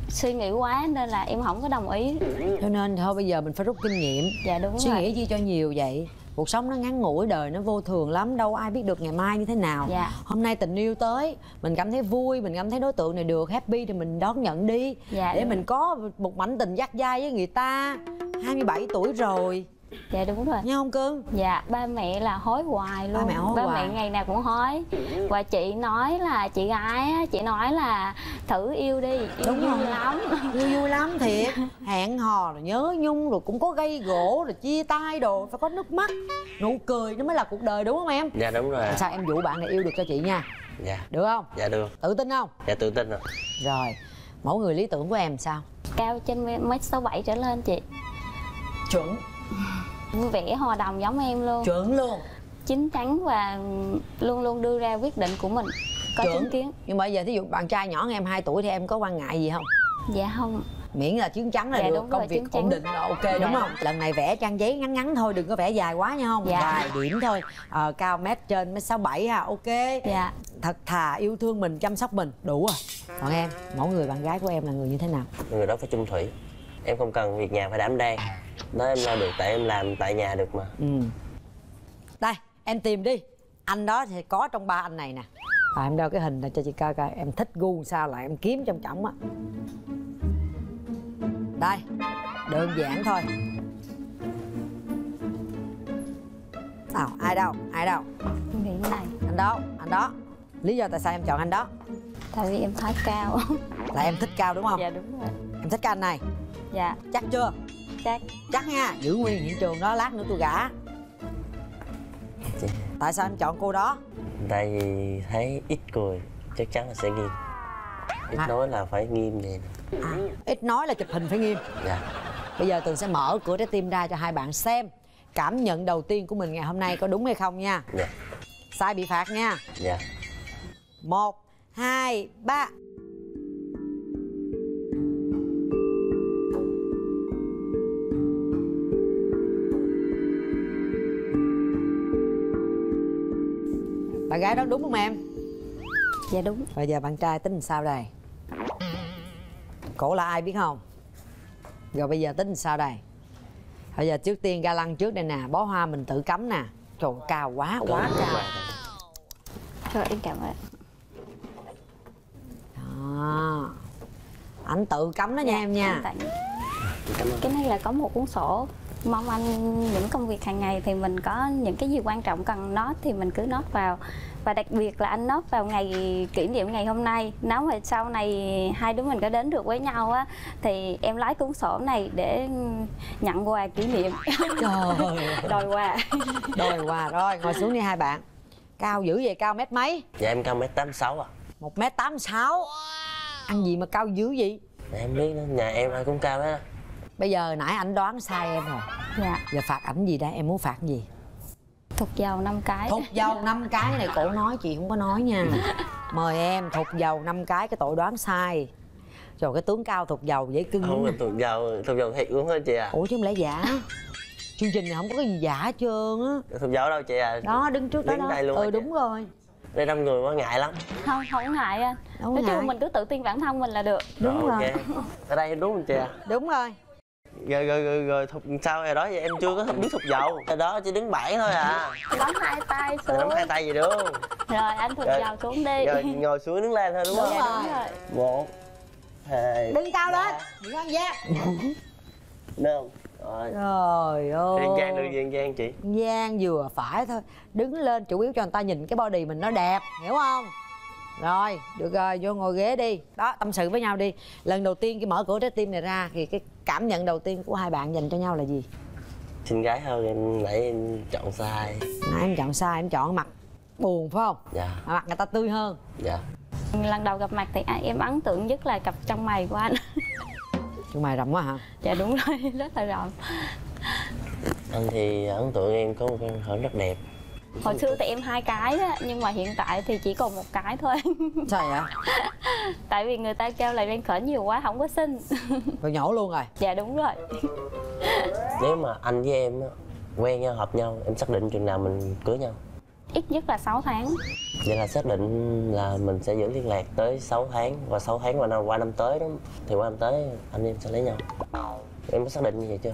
Suy nghĩ quá nên là em không có đồng ý. Cho nên thôi bây giờ mình phải rút kinh nghiệm. Dạ đúng rồi. Suy nghĩ chi cho nhiều vậy. Cuộc sống nó ngắn ngủi, đời nó vô thường lắm, đâu ai biết được ngày mai như thế nào. Dạ. Hôm nay tình yêu tới, mình cảm thấy vui, mình cảm thấy đối tượng này được, happy thì mình đón nhận đi. Dạ, để mình có một mảnh tình dắt dai với người ta. 27 tuổi rồi. Dạ đúng rồi. Nha không cưng? Dạ, ba mẹ là hối hoài luôn. Ba mẹ ngày nào cũng hối. Và chị nói là chị gái, chị nói là thử yêu đi, yêu đúng vui rồi. Lắm. Yêu vui lắm thiệt. Hẹn hò rồi nhớ nhung rồi cũng có gây gỗ rồi chia tay đồ, phải có nước mắt, nụ cười nó mới là cuộc đời đúng không em? Dạ đúng rồi. Sao em dụ bạn này yêu được cho chị nha. Dạ. Được không? Dạ được. Tự tin không? Dạ tự tin rồi. Rồi, mẫu người lý tưởng của em sao? Cao trên 1m67 trở lên chị. Chuẩn. Vui vẻ hòa đồng giống em luôn. Chuẩn luôn. Chín chắn và luôn luôn đưa ra quyết định của mình. Có chính kiến. Nhưng mà bây giờ thí dụ bạn trai nhỏ hơn em 2 tuổi thì em có quan ngại gì không? Dạ không. Miễn là chín chắn là dạ, được, công việc ổn định là ok dạ. Đúng không? Lần này vẽ trang giấy ngắn ngắn thôi, đừng có vẽ dài quá nha không? Dạ. Vài điểm thôi. Cao mét trên 1m67 ha, ok. Dạ. Thật thà, yêu thương mình, chăm sóc mình, đủ rồi. Còn em, mẫu người bạn gái của em là người như thế nào? Người đó phải chung thủy. Em không cần việc nhà phải đảm đang. Đó em lo được, tại em làm tại nhà được mà. Đây, em tìm đi. Anh đó thì có trong 3 anh này nè. À, em đeo cái hình này cho chị coi coi. Em thích gu sao là em kiếm trong chổng á. Đây, đơn giản thôi. Nào, ai đâu, ai đâu? Anh đó, Lý do tại sao em chọn anh đó? Tại vì em thấy cao. Là em thích cao đúng không? Dạ đúng rồi. Em thích cái anh này? Dạ. Chắc chưa? Chắc. Chắc nha, giữ nguyên hiện trường đó, lát nữa tôi gả. Tại sao em chọn cô đó? Tại vì thấy ít cười, chắc chắn là sẽ nghiêm. Ít nói là phải nghiêm nè. Ít nói là chụp hình phải nghiêm. Dạ. Bây giờ Tường sẽ mở cửa trái tim ra cho hai bạn xem cảm nhận đầu tiên của mình ngày hôm nay có đúng hay không nha. Dạ. Sai bị phạt nha. Dạ. 1, 2, 3. Bạn gái đó đúng không em? Dạ đúng. Bây giờ bạn trai tính sao đây? Cổ là ai biết không? Rồi bây giờ tính sao đây? Bây giờ trước tiên ga lăng trước đây nè, bó hoa mình tự cắm nè. Trời cao quá, quá cao. Trời em cảm ơn. Đó. Anh tự cắm đó nha em nha. Cái này là có một cuốn sổ. Mong anh những công việc hàng ngày thì mình có những cái gì quan trọng cần note thì mình cứ note vào. Và đặc biệt là anh note vào ngày kỷ niệm ngày hôm nay. Nếu mà sau này hai đứa mình có đến được với nhau á, thì em lái cuốn sổ này để nhận quà kỷ niệm. Trời đòi quà. Đòi quà rồi, ngồi xuống đi hai bạn. Cao dữ vậy, cao mét mấy? Dạ em cao mét 86 ạ. 1m86. Ăn gì mà cao dữ vậy? Em biết đó, nhà em ai cũng cao đó. Bây giờ nãy ảnh đoán sai em rồi. Dạ. Giờ phạt ảnh gì đây? Em muốn phạt gì? Thụt dầu 5 cái. Thụt dầu 5 cái này cổ nói chị không có nói nha. Mời em thụt dầu 5 cái tội đoán sai. Rồi cái tướng cao thụt dầu dễ cưng. Không, thụt dầu thiệt uống thôi chị à. Ủa chứ không lẽ giả? Chương trình này không có cái gì giả hết trơn á. Thụt dầu đâu chị à? Đó đứng trước đó. Đứng đây luôn. Ừ đúng rồi. Đây đông người quá ngại lắm. Không, không ngại anh. Nói chung mình cứ tự tin bản thân mình là được. Đúng rồi. Okay. Ở đây đúng không chị à? Đúng rồi. Rồi thục sao rồi đó, vậy em chưa có biết thục dầu. Rồi đó chỉ đứng 7 thôi à. Nắm hai tay xuống. Nắm hai tay gì được. Rồi anh thục dầu xuống đi. Rồi ngồi xuống đứng lên thôi đúng không? Đúng rồi. 1, 2. Đứng cao lên. Đừng ăn da. Được. Rồi. Trời ơi. Duyên Giang được duyên Giang chị. Giang vừa phải thôi. Đứng lên chủ yếu cho người ta nhìn cái body mình nó đẹp, hiểu không? Rồi, được rồi, vô ngồi ghế đi. Đó, tâm sự với nhau đi. Lần đầu tiên khi mở cửa trái tim này ra thì cái cảm nhận đầu tiên của hai bạn dành cho nhau là gì? Xinh gái hơn, em nãy em chọn sai. Nãy em chọn sai, em chọn mặt buồn phải không? Dạ. Mặt người ta tươi hơn. Dạ. Lần đầu gặp mặt thì em ấn tượng nhất là cặp chân mày của anh. Chân mày rộng quá hả? Dạ đúng rồi, rất là rộng. Anh thì ấn tượng em có một hình hưởng rất đẹp. Hồi xưa thì em 2 cái đó, nhưng mà hiện tại thì chỉ còn 1 cái thôi. Sao vậy? Tại vì người ta kêu là lên khởi nhiều quá không có xinh. Rồi nhổ luôn rồi. Dạ đúng rồi. Nếu mà anh với em quen nhau, hợp nhau, em xác định chừng nào mình cưới nhau? Ít nhất là 6 tháng. Vậy là xác định là mình sẽ giữ liên lạc tới 6 tháng. Và 6 tháng qua năm tới đó, thì qua năm tới anh em sẽ lấy nhau. Em có xác định như vậy chưa?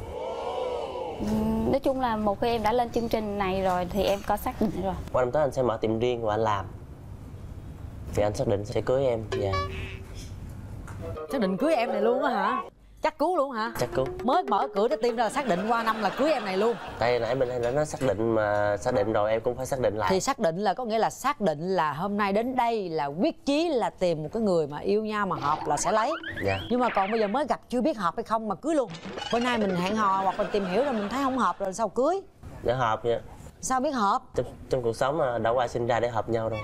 Nói chung là một khi em đã lên chương trình này rồi thì em có xác định rồi. Qua năm tới anh sẽ mở tiệm riêng và anh làm. Thì anh xác định sẽ cưới em. Dạ. Xác định cưới em này luôn á hả? Chắc cứu luôn hả? Chắc cứu. Mới mở cửa trái tim ra là xác định qua năm là cưới em này luôn. Tại nãy mình đã nói xác định mà, xác định rồi em cũng phải xác định lại. Thì xác định là có nghĩa là xác định là hôm nay đến đây là quyết chí là tìm một cái người mà yêu nhau mà hợp là sẽ lấy. Dạ. Nhưng mà còn bây giờ mới gặp chưa biết hợp hay không mà cưới luôn. Bữa nay mình hẹn hò hoặc mình tìm hiểu rồi mình thấy không hợp rồi sao cưới? Để hợp vậy. Sao biết hợp? Trong cuộc sống mà đã qua sinh ra để hợp nhau đâu.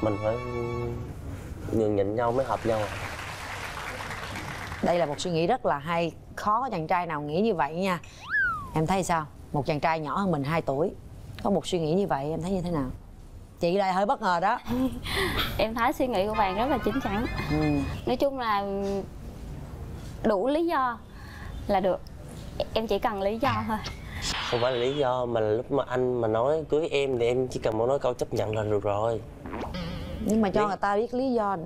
Mình phải nhường nhịn nhau mới hợp nhau. Đây là một suy nghĩ rất là hay. Khó có chàng trai nào nghĩ như vậy nha. Em thấy sao? Một chàng trai nhỏ hơn mình 2 tuổi có một suy nghĩ như vậy, em thấy như thế nào? Chị lại hơi bất ngờ đó. Em thấy suy nghĩ của bạn rất là chín chắn. Nói chung là đủ lý do là được. Em chỉ cần lý do thôi. Không phải là lý do mà là lúc mà anh mà nói cưới em thì em chỉ cần muốn nói câu chấp nhận là được rồi. Nhưng mà cho người ta biết lý do,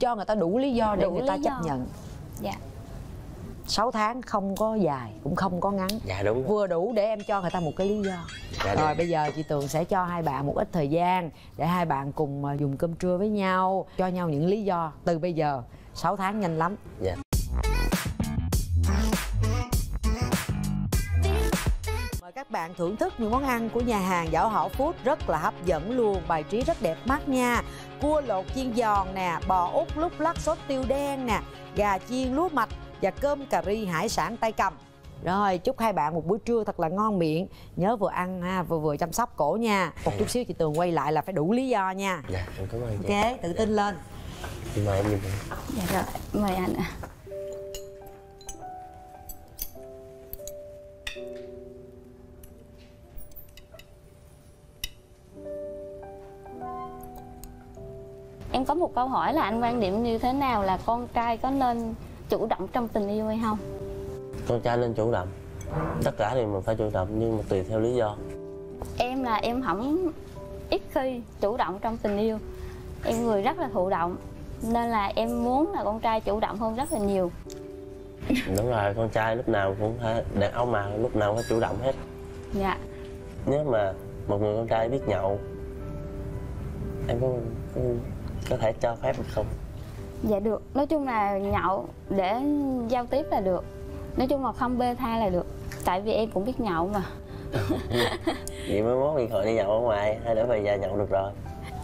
cho người ta đủ lý do để người ta chấp nhận. Dạ. 6 tháng không có dài cũng không có ngắn. Dạ đúng. Vừa đủ để em cho người ta một cái lý do. Dạ, rồi bây giờ chị Tường sẽ cho hai bạn một ít thời gian để hai bạn cùng dùng cơm trưa với nhau, cho nhau những lý do từ bây giờ. 6 tháng nhanh lắm. Dạ. Mời các bạn bạn thưởng thức những món ăn của nhà hàng Giảo Hảo Food rất là hấp dẫn luôn, bài trí rất đẹp mắt nha. Cua lột chiên giòn nè, bò út lúc lắc sốt tiêu đen nè, gà chiên lúa mạch và cơm cà ri hải sản tay cầm. Rồi, chúc hai bạn một buổi trưa thật là ngon miệng. Nhớ vừa ăn ha, vừa chăm sóc cổ nha. Một chút xíu chị Tường quay lại là phải đủ lý do nha. Dạ, em cảm ơn chị. Ok, tự tin lên. Mời em nhìn. Dạ rồi, mời anh ạ. Em có một câu hỏi là anh quan điểm như thế nào là con trai có nên chủ động trong tình yêu hay không? Con trai nên chủ động. Tất cả thì mình phải chủ động nhưng mà tùy theo lý do. Em là em không ít khi chủ động trong tình yêu. Em người rất là thụ động. Nên là em muốn là con trai chủ động hơn rất là nhiều. Đúng rồi, con trai lúc nào cũng phải, đàn ông mà lúc nào cũng phải chủ động hết. Dạ. Nếu mà một người con trai biết nhậu, em có thể cho phép được không? Dạ được, nói chung là nhậu để giao tiếp là được. Nói chung là không bê tha là được. Tại vì em cũng biết nhậu mà. Vậy mới mốt điện thoại đi nhậu ở ngoài hay để về nhà nhậu được rồi.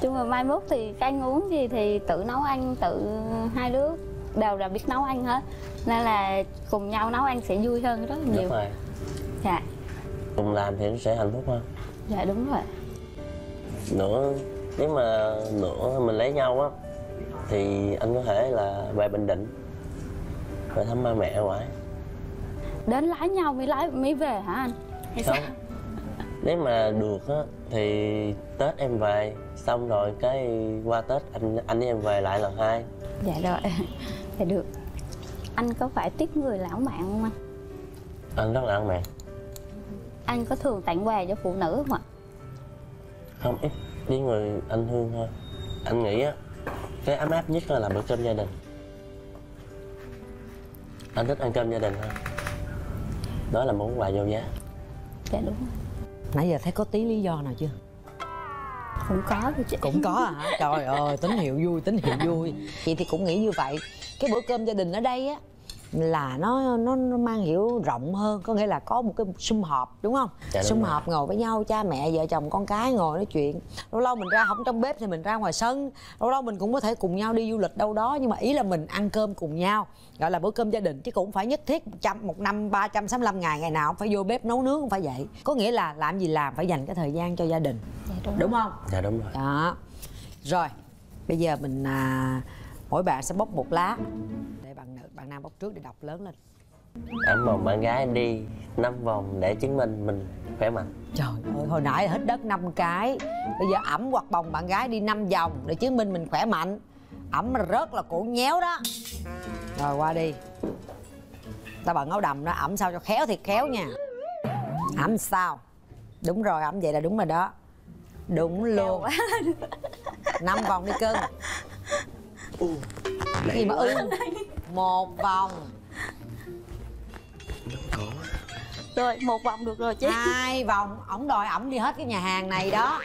Chung là mai mốt thì ăn uống gì thì tự nấu ăn, tự hai đứa đều là biết nấu ăn hết. Nên là cùng nhau nấu ăn sẽ vui hơn rất là nhiều. Đúng rồi. Dạ. Cùng làm thì nó sẽ hạnh phúc hơn. Dạ đúng rồi. Nữa, nếu mà nữa mình lấy nhau á thì anh có thể là về Bình Định, về thăm ba mẹ ngoại. Đến lái nhau mới về hả anh? Hay không, sao? Nếu mà được á thì Tết em về, xong rồi cái qua Tết anh với em về lại lần hai. Dạ rồi, thì được. Anh có phải tiếp người lãng mạn không anh? Anh rất lãng mạn. Anh có thường tặng quà cho phụ nữ không ạ? Không, ít với người anh thương thôi. Anh nghĩ á, cái ấm áp nhất là bữa cơm gia đình. Anh thích ăn cơm gia đình thôi. Đó là món quà vô giá. Dạ đúng. Nãy giờ thấy có tí lý do nào chưa? Cũng có thôi chị. Cũng có hả? Trời ơi, tín hiệu vui, tín hiệu vui. Chị thì cũng nghĩ như vậy. Cái bữa cơm gia đình ở đây á là nó mang hiểu rộng hơn, có nghĩa là có một cái sum họp, đúng không? Dạ, đúng. Sum họp ngồi với nhau, cha mẹ, vợ chồng, con cái ngồi nói chuyện. Lâu lâu mình ra không trong bếp thì mình ra ngoài sân. Lâu lâu mình cũng có thể cùng nhau đi du lịch đâu đó, nhưng mà ý là mình ăn cơm cùng nhau, gọi là bữa cơm gia đình, chứ cũng phải nhất thiết một năm 365 ngày, ngày nào cũng phải vô bếp nấu nướng, không phải vậy. Có nghĩa là làm gì làm phải dành cái thời gian cho gia đình. Dạ, đúng không? Dạ đúng rồi. Đó. Rồi, bây giờ mình mỗi bạn sẽ bốc một lá. Bạn nam bốc trước để đọc lớn lên. 8 vòng bạn gái em đi, 5 vòng để chứng minh mình khỏe mạnh. Trời ơi, hồi nãy hết đất 5 cái. Bây giờ ẩm hoặc bồng bạn gái đi 5 vòng để chứng minh mình khỏe mạnh. Ẩm mà rớt là cổ nhéo đó. Rồi qua đi. Tao bận áo đầm đó, ẩm sao cho khéo thiệt khéo nha. Ẩm sao? Đúng rồi, ẩm vậy là đúng rồi đó. Đúng luôn. 5 vòng đi cưng. Cái gì mà ư? 1 vòng. Rồi, 1 vòng được rồi chứ. 2 vòng, ổng đòi ổng đi hết cái nhà hàng này đó.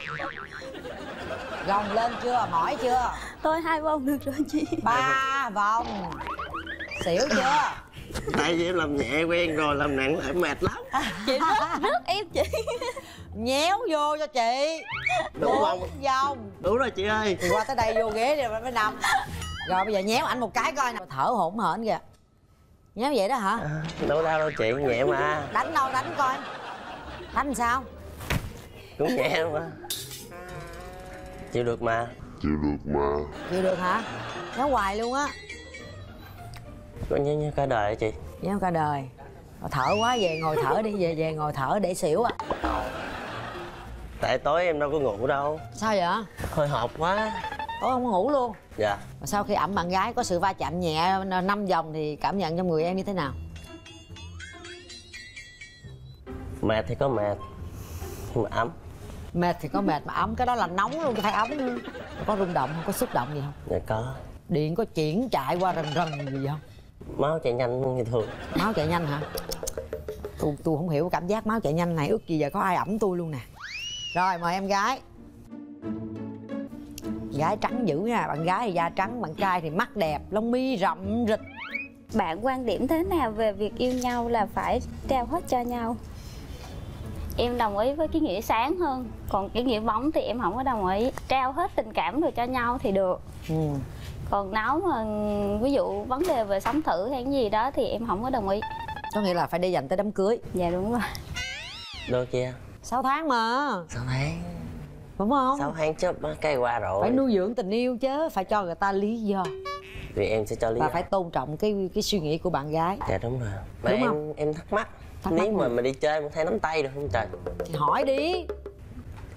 Gồng lên chưa, mỏi chưa? Thôi 2 vòng được rồi chị. 3 vòng. Xỉu chưa? Tại vì em làm nhẹ quen rồi, làm nặng lại mệt lắm. Chị rớt em chị. Nhéo vô cho chị. Đủ vòng. Vòng. Đủ rồi chị ơi. Thì qua tới đây vô ghế đi mới nằm. Rồi bây giờ nhéo ảnh một cái coi nè. Thở hổn hển kìa. Nhéo vậy đó hả? Đâu đau đâu chị, nhẹ mà. Đánh đâu đánh coi. Đánh sao? Cũng nhẹ mà. Chịu được mà. Chịu được mà. Chịu được hả? Nhéo hoài luôn á. Có nhéo cả đời hả chị? Nhéo cả đời. Thở quá, về ngồi thở đi. Về ngồi thở để xỉu ạ. Tại tối em đâu có ngủ đâu. Sao vậy? Hơi hộp quá. Ủa không ngủ luôn? Dạ. Sau khi ẩm bạn gái có sự va chạm nhẹ 5 vòng thì cảm nhận trong người em như thế nào? Mệt thì có mệt, nhưng mà ấm. Mệt thì có mệt mà ấm, cái đó là nóng luôn, phải ấm luôn. Có rung động không? Có xúc động gì không? Dạ có. Điện có chuyển chạy qua rần rần gì không? Máu chạy nhanh như thường. Máu chạy nhanh hả? Tôi không hiểu cảm giác máu chạy nhanh này, ước gì giờ có ai ẩm tôi luôn nè. Rồi mời em gái. Gái trắng dữ nha, bạn gái thì da trắng, bạn trai thì mắt đẹp, lông mi rậm rịch. Bạn quan điểm thế nào về việc yêu nhau là phải trao hết cho nhau? Em đồng ý với cái nghĩa sáng hơn, còn cái nghĩa bóng thì em không có đồng ý. Trao hết tình cảm rồi cho nhau thì được. Còn nếu mà ví dụ vấn đề về sống thử hay cái gì đó thì em không có đồng ý. Có nghĩa là phải đi dành tới đám cưới. Dạ đúng rồi. Được chưa? 6 tháng mà. 6 tháng. Đúng không? 6 tháng chớp cây qua rồi. Phải nuôi dưỡng tình yêu chứ, phải cho người ta lý do. Vì em sẽ cho lý do. Và phải tôn trọng cái suy nghĩ của bạn gái. Dạ đúng rồi. Mà đúng không? Em thắc mắc. Nếu mà đi chơi mình thấy nắm tay được không trời? Thì hỏi đi.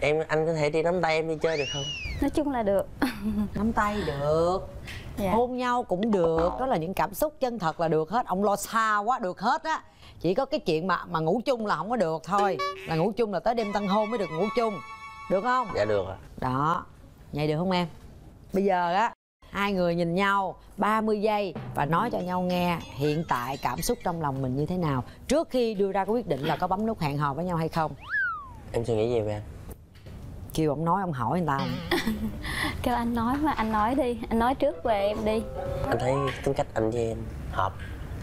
Anh có thể đi nắm tay em đi chơi được không? Nói chung là được. Nắm tay được, dạ. Hôn nhau cũng được. Đó là những cảm xúc chân thật là được hết. Ông lo xa quá được hết á. Chỉ có cái chuyện mà ngủ chung là không có được thôi. Là ngủ chung là tới đêm tân hôn mới được ngủ chung. Được không? Dạ được ạ. Đó, vậy được không em? Bây giờ á, hai người nhìn nhau 30 giây và nói cho nhau nghe hiện tại cảm xúc trong lòng mình như thế nào trước khi đưa ra cái quyết định là có bấm nút hẹn hò với nhau hay không. Em suy nghĩ gì vậy? Kêu ông nói, ông hỏi người ta. Kêu anh nói mà, anh nói đi. Anh nói trước về em đi. Anh thấy tính cách anh với em hợp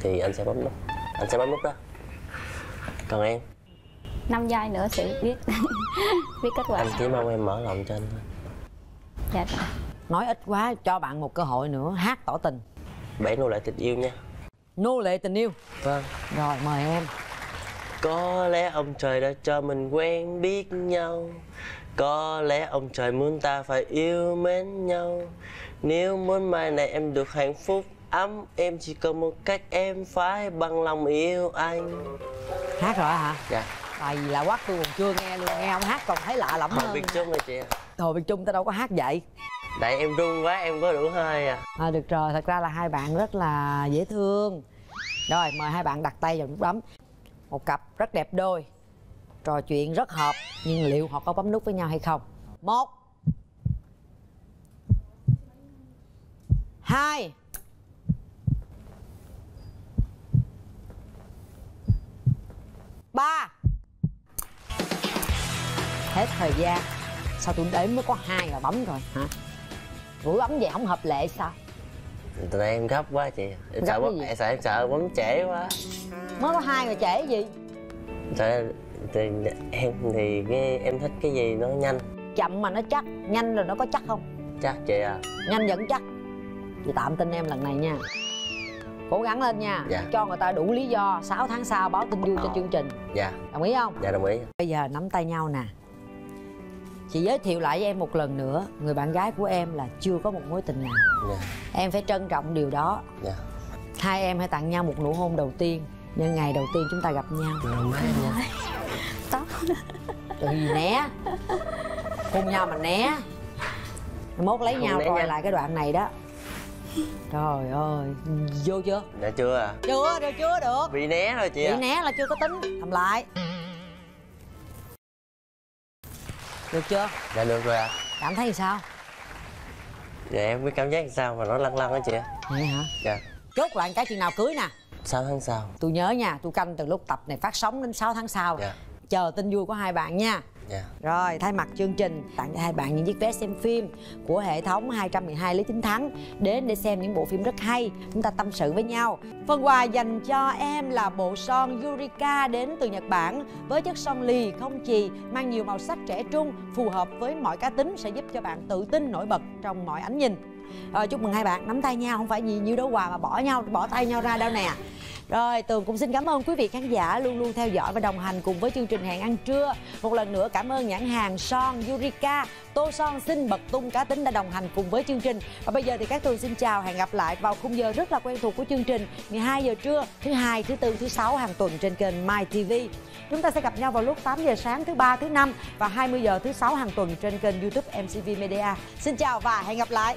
thì anh sẽ bấm nút. Anh sẽ bấm nút đó. Còn em? 5 giây nữa sẽ biết. Biết kết quả. Anh chỉ mong em mở lòng cho anh thôi. Dạ. Nói ít quá, cho bạn một cơ hội nữa. Hát tỏ tình. Bảy nô lệ tình yêu nha. Nô lệ tình yêu. Vâng. Rồi, mời em. Có lẽ ông trời đã cho mình quen biết nhau. Có lẽ ông trời muốn ta phải yêu mến nhau. Nếu muốn mai này em được hạnh phúc ấm, em chỉ cần một cách, em phải bằng lòng yêu anh. Hát rồi hả? Dạ. Tại vì là quát tôi còn chưa nghe luôn, nghe ông hát còn thấy lạ lắm. Thôi Việt Trung rồi chị à. Thôi Việt Trung tao đâu có hát vậy. Tại em run quá em có đủ hơi à. À được rồi, thật ra là hai bạn rất là dễ thương. Rồi mời hai bạn đặt tay vào nút bấm. Một cặp rất đẹp đôi, trò chuyện rất hợp, nhưng liệu họ có bấm nút với nhau hay không? 1 2 3. Hết thời gian. Sao tụi đếm mới có 2 là bấm rồi hả? Rủi bấm vậy không hợp lệ sao? Tụi em gấp quá chị. Em sợ bấm, em sợ bấm trễ quá. Mới có 2 mà trễ gì? Em thì em thích cái gì nó nhanh. Chậm mà nó chắc. Nhanh rồi nó có chắc không? Chắc chị à. Nhanh vẫn chắc. Chị tạm tin em lần này nha. Cố gắng lên nha. Dạ. Cho người ta đủ lý do 6 tháng sau báo tin vui cho chương trình. Dạ. Đồng ý không? Dạ đồng ý. Bây giờ nắm tay nhau nè. Chị giới thiệu lại với em một lần nữa. Người bạn gái của em là chưa có một mối tình nào. Dạ. Em phải trân trọng điều đó. Dạ. Hai em hãy tặng nhau một nụ hôn đầu tiên nhân ngày đầu tiên chúng ta gặp nhau. Tóc tự gì né hôn nhau mà né mốt lấy không nhau coi nha. Lại cái đoạn này đó trời ơi vô chưa? Đã chưa à? Chưa được bị né rồi chị. Bị né là chưa có tính. Làm lại được chưa? Dạ được rồi ạ. À. Cảm thấy sao? Dạ em biết cảm giác làm sao mà nó lăn lăn đó chị. Vậy hả? Dạ. Chốt lại cái chừng nào cưới nè? 6 tháng sau. Tôi nhớ nha, tôi canh từ lúc tập này phát sóng đến 6 tháng sau. Dạ. Chờ tin vui của hai bạn nha. Dạ. Rồi, thay mặt chương trình tặng cho hai bạn những chiếc vé xem phim của hệ thống 212 Lý Chính Thắng. Đến để xem những bộ phim rất hay, chúng ta tâm sự với nhau. Phần quà dành cho em là bộ son Eureka đến từ Nhật Bản. Với chất son lì không chì, mang nhiều màu sắc trẻ trung, phù hợp với mọi cá tính, sẽ giúp cho bạn tự tin nổi bật trong mọi ánh nhìn. Rồi, chúc mừng hai bạn nắm tay nhau, không phải gì nhiêu đó quà mà bỏ tay nhau ra đâu nè. Rồi, Tường cũng xin cảm ơn quý vị khán giả luôn luôn theo dõi và đồng hành cùng với chương trình Hẹn Ăn Trưa. Một lần nữa cảm ơn nhãn hàng son Eureka, tô son xinh bật tung cá tính đã đồng hành cùng với chương trình. Và bây giờ thì Cát Tường xin chào, hẹn gặp lại vào khung giờ rất là quen thuộc của chương trình 12 giờ trưa, thứ Hai, thứ Tư, thứ Sáu hàng tuần trên kênh My TV. Chúng ta sẽ gặp nhau vào lúc 8 giờ sáng thứ Ba, thứ Năm và 20 giờ thứ Sáu hàng tuần trên kênh YouTube MCV Media. Xin chào và hẹn gặp lại.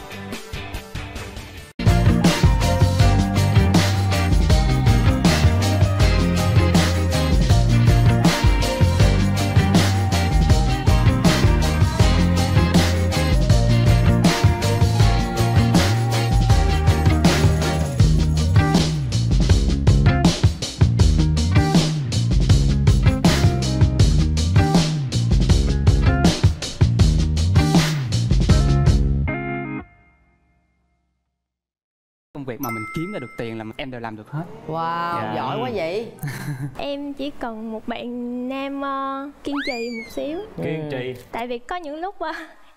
công việc mà mình kiếm ra được tiền là em đều làm được hết. Wow, yeah, giỏi quá vậy. Em chỉ cần một bạn nam kiên trì một xíu. Kiên trì. Tại vì có những lúc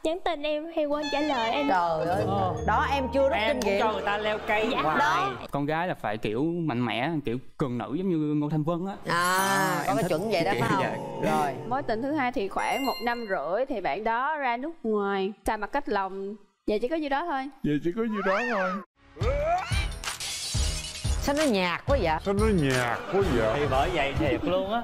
nhắn tin em hay quên trả lời em. Trời ơi, đó em chưa rút kinh nghiệm. Em cho người ta leo cây đó. Con gái là phải kiểu mạnh mẽ, kiểu cường nữ giống như Ngô Thanh Vân á. À, có cái chuẩn vậy đó phải không? Dạ. Rồi. Mối tình thứ hai thì khoảng 1 năm rưỡi thì bạn đó ra nước ngoài, xa mặt cách lòng. Vậy chỉ có nhiêu đó thôi. Sao nó nhạt quá vậy? Thì bởi vậy thiệt luôn á.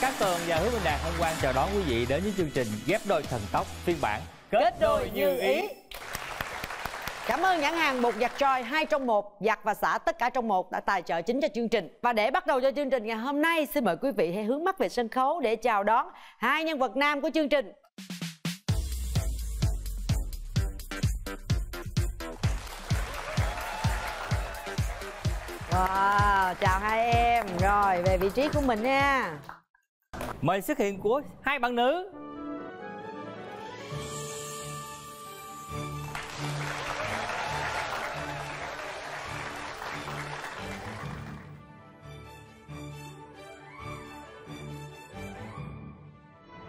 Cát Tường và Hứa Minh Đạt hân hoan chào đón quý vị đến với chương trình Ghép Đôi Thần Tốc phiên bản Kết Đôi Như Ý. Cảm ơn nhãn hàng bột giặt Joy 2 trong 1, giặt và xả tất cả trong một, đã tài trợ chính cho chương trình. Và để bắt đầu cho chương trình ngày hôm nay, xin mời quý vị hãy hướng mắt về sân khấu để chào đón hai nhân vật nam của chương trình. Wow, chào hai em. Rồi, về vị trí của mình nha. Mời xuất hiện của hai bạn nữ.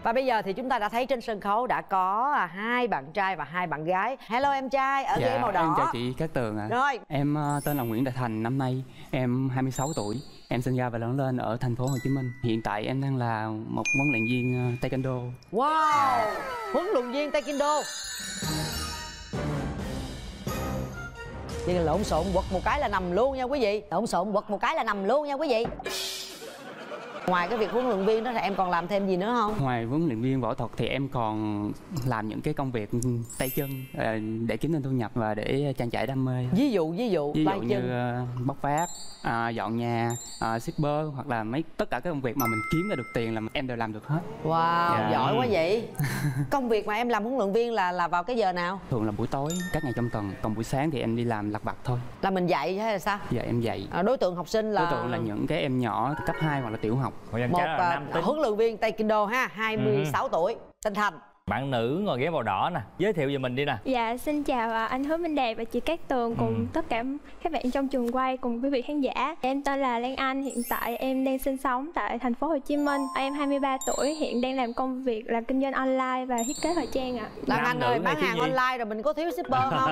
Và bây giờ thì chúng ta đã thấy trên sân khấu đã có 2 bạn trai và 2 bạn gái. Hello em trai ở ghế màu đỏ. Em chào chị Cát Tường ạ. Rồi. Em tên là Nguyễn Thị Thành, năm nay em 26 tuổi. Em sinh ra và lớn lên ở thành phố Hồ Chí Minh. Hiện tại em đang là một huấn luyện viên taekwondo. Wow, huấn luyện viên taekwondo. Vậy là lộn xộn quật một cái là nằm luôn nha quý vị. Ngoài cái việc huấn luyện viên đó thì em còn làm thêm gì nữa không? Ngoài huấn luyện viên võ thuật thì em còn làm những cái công việc tay chân để kiếm thêm thu nhập và để trang trải đam mê. Ví dụ tay chân như bóc vác, dọn nhà, shipper hoặc là tất cả các công việc mà mình kiếm ra được tiền là em đều làm được hết. Wow, giỏi quá vậy. Công việc mà em làm huấn luyện viên là vào cái giờ nào? Thường là buổi tối các ngày trong tuần, còn buổi sáng thì em đi làm lặt vặt thôi. Là mình dạy hay là sao? Dạ em dạy. Đối tượng học sinh là? Đối tượng là những cái em nhỏ cấp 2 hoặc là tiểu học. Một huấn luyện viên taekwondo ha, 26 tuổi, tên Thành. Bạn nữ ngồi ghế màu đỏ nè, giới thiệu về mình đi nè. Dạ, xin chào anh Hứa Minh Đạt và chị Cát Tường cùng tất cả các bạn trong trường quay cùng quý vị khán giả. Em tên là Lan Anh, hiện tại em đang sinh sống tại thành phố Hồ Chí Minh. Em 23 tuổi, hiện đang làm công việc là kinh doanh online và thiết kế thời trang ạ. Lan Anh ơi, bán hàng online rồi mình có thiếu shipper không?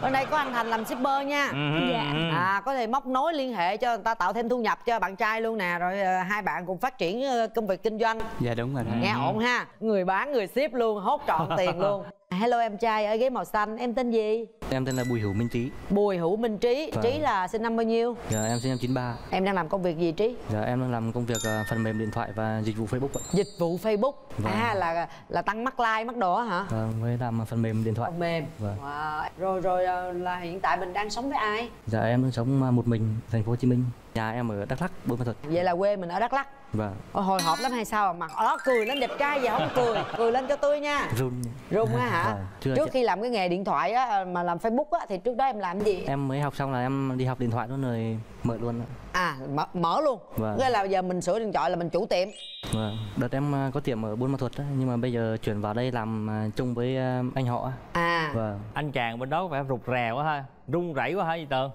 Ở đây có anh Thành làm shipper nha. Dạ. Có thể móc nối liên hệ cho người ta tạo thêm thu nhập cho bạn trai luôn nè, rồi hai bạn cùng phát triển công việc kinh doanh. Dạ đúng rồi. Nghe ổn ha, người bán người ship luôn, hốt trọn tiền luôn. Hello em trai ở ghế màu xanh, em tên gì? Em tên là Bùi Hữu Minh Trí. Bùi Hữu Minh Trí. Trí là sinh năm bao nhiêu? Dạ em sinh năm 93. Em đang làm công việc gì Trí? Dạ em đang làm công việc phần mềm điện thoại và dịch vụ Facebook. Dịch vụ Facebook. Vâng. Là tăng mắc like mắc đồ hả? Vâng, mới làm phần mềm điện thoại. Phần mềm. Vâng. Wow. Rồi là hiện tại mình đang sống với ai? Dạ em đang sống một mình, thành phố Hồ Chí Minh. Nhà em ở Đắk Lắk, Buôn Ma Thuột. Vậy là quê mình ở Đắk Lắk. Vâng. Hồi hộp lắm hay sao mà cười lên đẹp trai vậy không cười? Cười lên cho tươi nha. Run á hả? Trước khi làm cái nghề điện thoại á mà làm Facebook á thì trước đó em làm gì? Em mới học xong là em đi học điện thoại luôn rồi mở luôn. Mở luôn. Vâng. Nghĩa là bây giờ mình sửa điện thoại là mình chủ tiệm. Vâng. Đợt em có tiệm ở Buôn Ma Thuột nhưng mà bây giờ chuyển vào đây làm chung với anh họ. Vâng. Anh chàng bên đó phải rụt rè quá ha, run rẩy quá hả gì Tường?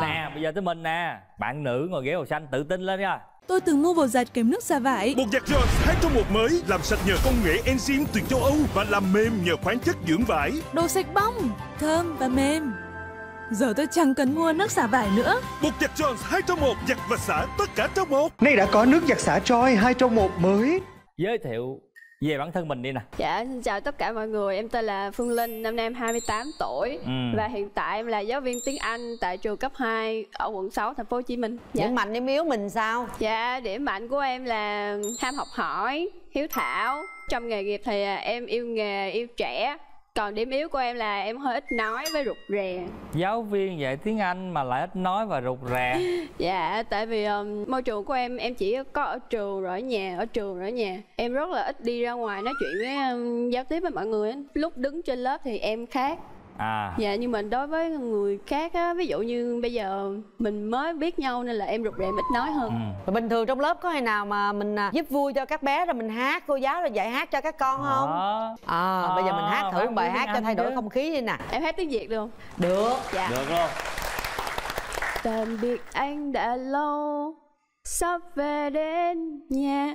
Nè, bây giờ tới mình nè, bạn nữ ngồi ghế màu xanh tự tin lên nha. Tôi từng mua bột giặt kèm nước xả vải. Bột giặt Joy 2 trong 1 mới, làm sạch nhờ công nghệ enzyme từ châu Âu và làm mềm nhờ khoáng chất dưỡng vải. Đồ sạch bong, thơm và mềm. Giờ tôi chẳng cần mua nước xả vải nữa. Bột giặt Joy 2 trong 1, giặt và xả tất cả trong một. Nay đã có nước giặt xả Joy 2 trong 1 mới. Giới thiệu về bản thân mình đi nè. Dạ, xin chào tất cả mọi người. Em tên là Phương Linh, năm nay em 28 tuổi. Và hiện tại em là giáo viên tiếng Anh tại trường cấp 2 ở quận 6, thành phố Hồ Chí Minh. Điểm mạnh điểm yếu mình sao? Dạ, điểm mạnh của em là ham học hỏi, hiếu thảo. Trong nghề nghiệp thì em yêu nghề, yêu trẻ. Còn điểm yếu của em là em hơi ít nói với rụt rè. Giáo viên dạy tiếng Anh mà lại ít nói và rụt rè. Dạ, tại vì môi trường của em chỉ có ở trường rồi ở nhà, Em rất là ít đi ra ngoài nói chuyện với giao tiếp với mọi người. Lúc đứng trên lớp thì em khác. à. Dạ, nhưng mà đối với người khác á, ví dụ như bây giờ mình mới biết nhau nên là em rụt rè ít nói hơn. Ừ. Bình thường trong lớp có hay nào mà mình giúp vui cho các bé rồi mình hát, cô giáo rồi dạy hát cho các con không? Bây giờ mình hát thử bài hát cho thay đổi không khí đi nè. Em hát tiếng Việt được không? Được. Dạ. Được luôn. Tạm biệt anh đã lâu, sắp về đến nhà,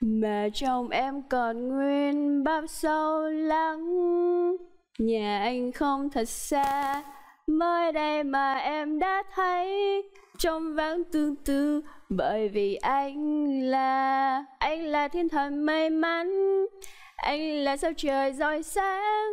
mà trong em còn nguyên bao sâu lắng. Nhà anh không thật xa, mới đây mà em đã thấy trong vắng tương tư, bởi vì anh là thiên thần may mắn, anh là sao trời rọi sáng,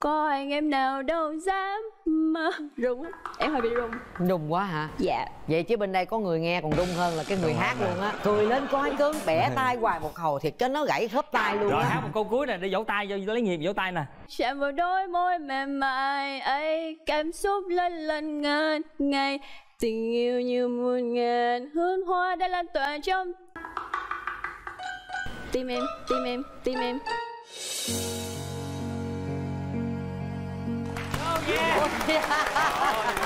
có anh em nào đâu dám mơ. Rung á, em hơi bị rung. Rung quá hả? Dạ. Vậy chứ bên đây có người nghe còn rung hơn là cái người hát luôn á. Cười lên coi cơn bẻ tay hoài một hồi thiệt chứ nó gãy khớp tay luôn. Rồi hát một câu cuối nè, để vỗ tay, lấy nhịp vỗ tay nè. Chạm vào đôi môi mềm mại ấy, cảm xúc lên lên ngàn ngày, tình yêu như muôn ngàn hương hoa đã lan tỏa trong tim em, tim em, tim em.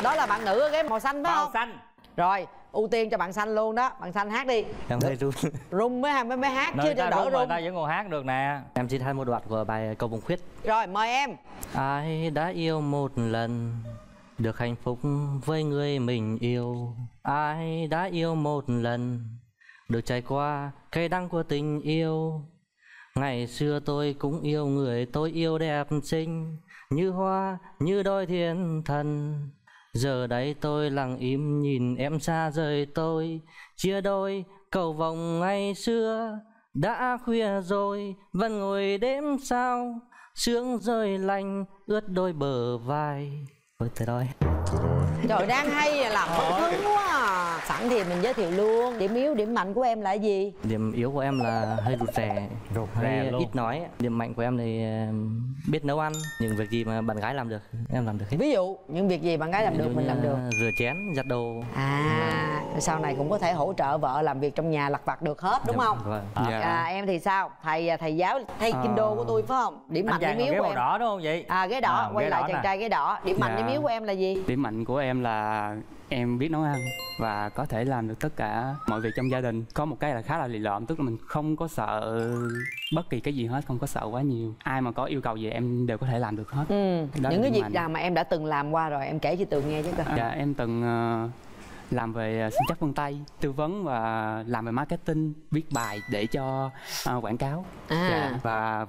Đó là bạn nữ ở cái màu xanh phải không? Màu xanh. Rồi, ưu tiên cho bạn xanh luôn đó. Bạn xanh hát đi. Em thấy rung. Rung mới hát chứ đỡ rung. Người ta vẫn còn hát được nè. Em xin hát một đoạn của bài Cầu Vồng Khuyết. Rồi, mời em. Ai đã yêu một lần được hạnh phúc với người mình yêu, ai đã yêu một lần được trải qua cái đắng của tình yêu. Ngày xưa tôi cũng yêu người tôi yêu đẹp xinh, như hoa, như đôi thiên thần. Giờ đây tôi lặng im nhìn em xa rời tôi, chia đôi cầu vồng ngày xưa. Đã khuya rồi, vẫn ngồi đếm sao, sương rơi lạnh, ướt đôi bờ vai. Ôi trời ơi. Trời, đang hay làm mất hứng quá à. Sẵn thì mình giới thiệu luôn. Điểm yếu, điểm mạnh của em là gì? Điểm yếu của em là hơi rụt rè. Rụt rè luôn. Ít nói. Điểm mạnh của em thì biết nấu ăn. Những việc gì mà bạn gái làm được, em làm được hết. Ví dụ, những việc gì bạn gái làm được, mình làm được. Rửa chén, giặt đồ. À, sau này cũng có thể hỗ trợ vợ làm việc trong nhà lặt vặt được hết đúng không? Vâng. Em thì sao? Thầy giáo, thầy Kim Đô của tôi phải không? Điểm mạnh, điểm yếu của em. Ghế đỏ đúng không vậy? À, ghế đỏ. Quay lại chàng trai ghế đỏ. Điểm mạnh, điểm yếu của em là gì? Điểm mạnh của em là em biết nấu ăn và có thể làm được tất cả mọi việc trong gia đình. Có một cái là khá là lì lợm, tức là mình không có sợ bất kỳ cái gì hết, không có sợ quá nhiều. Ai mà có yêu cầu gì em đều có thể làm được hết. Những cái việc nào mà em đã từng làm qua rồi em kể cho Tường nghe chứ coi. Dạ, em từng làm về sinh chắc vân tay, tư vấn và làm về marketing, viết bài để cho quảng cáo. Dạ, và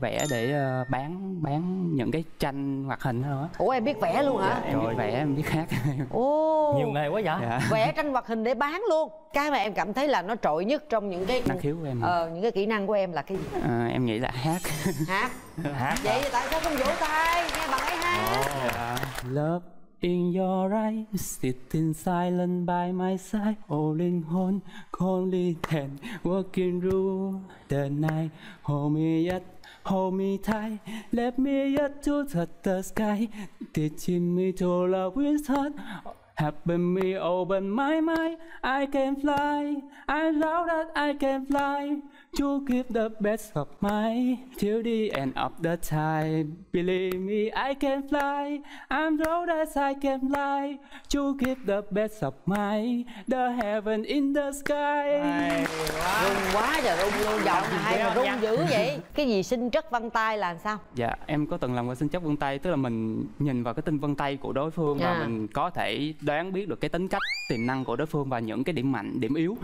vẽ để bán những cái tranh hoạt hình thôi. Ủa, em biết vẽ luôn hả? Em biết vẽ, em biết hát. Nhiều nghề quá vậy. Dạ. Vẽ tranh hoạt hình để bán luôn. Cái mà em cảm thấy là nó trội nhất trong những cái năng khiếu của em. Những cái kỹ năng của em là cái gì? Em nghĩ là hát. Hát. Hát. Vậy tại sao không vỗ tay nghe bạn ấy hát? Lớp In your eyes, sitting silent by my side, holding on, coldly then walking through the night. Hold me tight, let me up to the sky, teaching me to love with heart. Helping me open my mind, I can fly, I know that I can fly. To give the best of my till the end of the time. Believe me, I can fly. I'm proud as I can fly. To give the best of my the heaven in the sky. Rung quá trời, rung luôn, giọng hay mà rung dữ vậy. Cái gì sinh chất vân tay là sao? Dạ, em có từng làm qua sinh chất vân tay, tức là mình nhìn vào cái tinh vân tay của đối phương và mình có thể đoán biết được cái tính cách, tiềm năng của đối phương và những cái điểm mạnh, điểm yếu.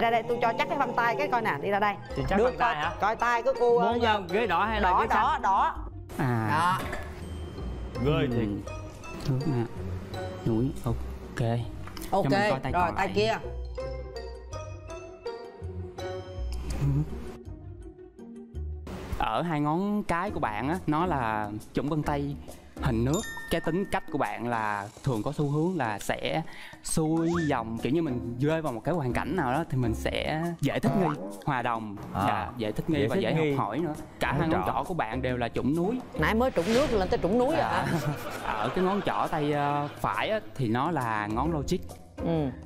Ra đây tôi cho chắc cái vân tay cái coi nè, đi ra đây. Đưa tay hả? Coi tay của cô. Muốn ghế đỏ hay là ghế xanh? Đỏ, đỏ. Đó. Người thì thước nè. Núi, ok. Ok, rồi tay kia. Ở hai ngón cái của bạn á, nó là chủng vân tay hình nước. Cái tính cách của bạn là thường có xu hướng là sẽ xuôi dòng, kiểu như mình rơi vào một cái hoàn cảnh nào đó thì mình sẽ dễ thích nghi, hòa đồng, dễ thích nghi và dễ học hỏi nữa. Cả hai ngón trỏ của bạn đều là trũng núi. Nãy mới trũng nước lên tới trũng núi rồi. Ở cái ngón trỏ tay phải thì nó là ngón logic.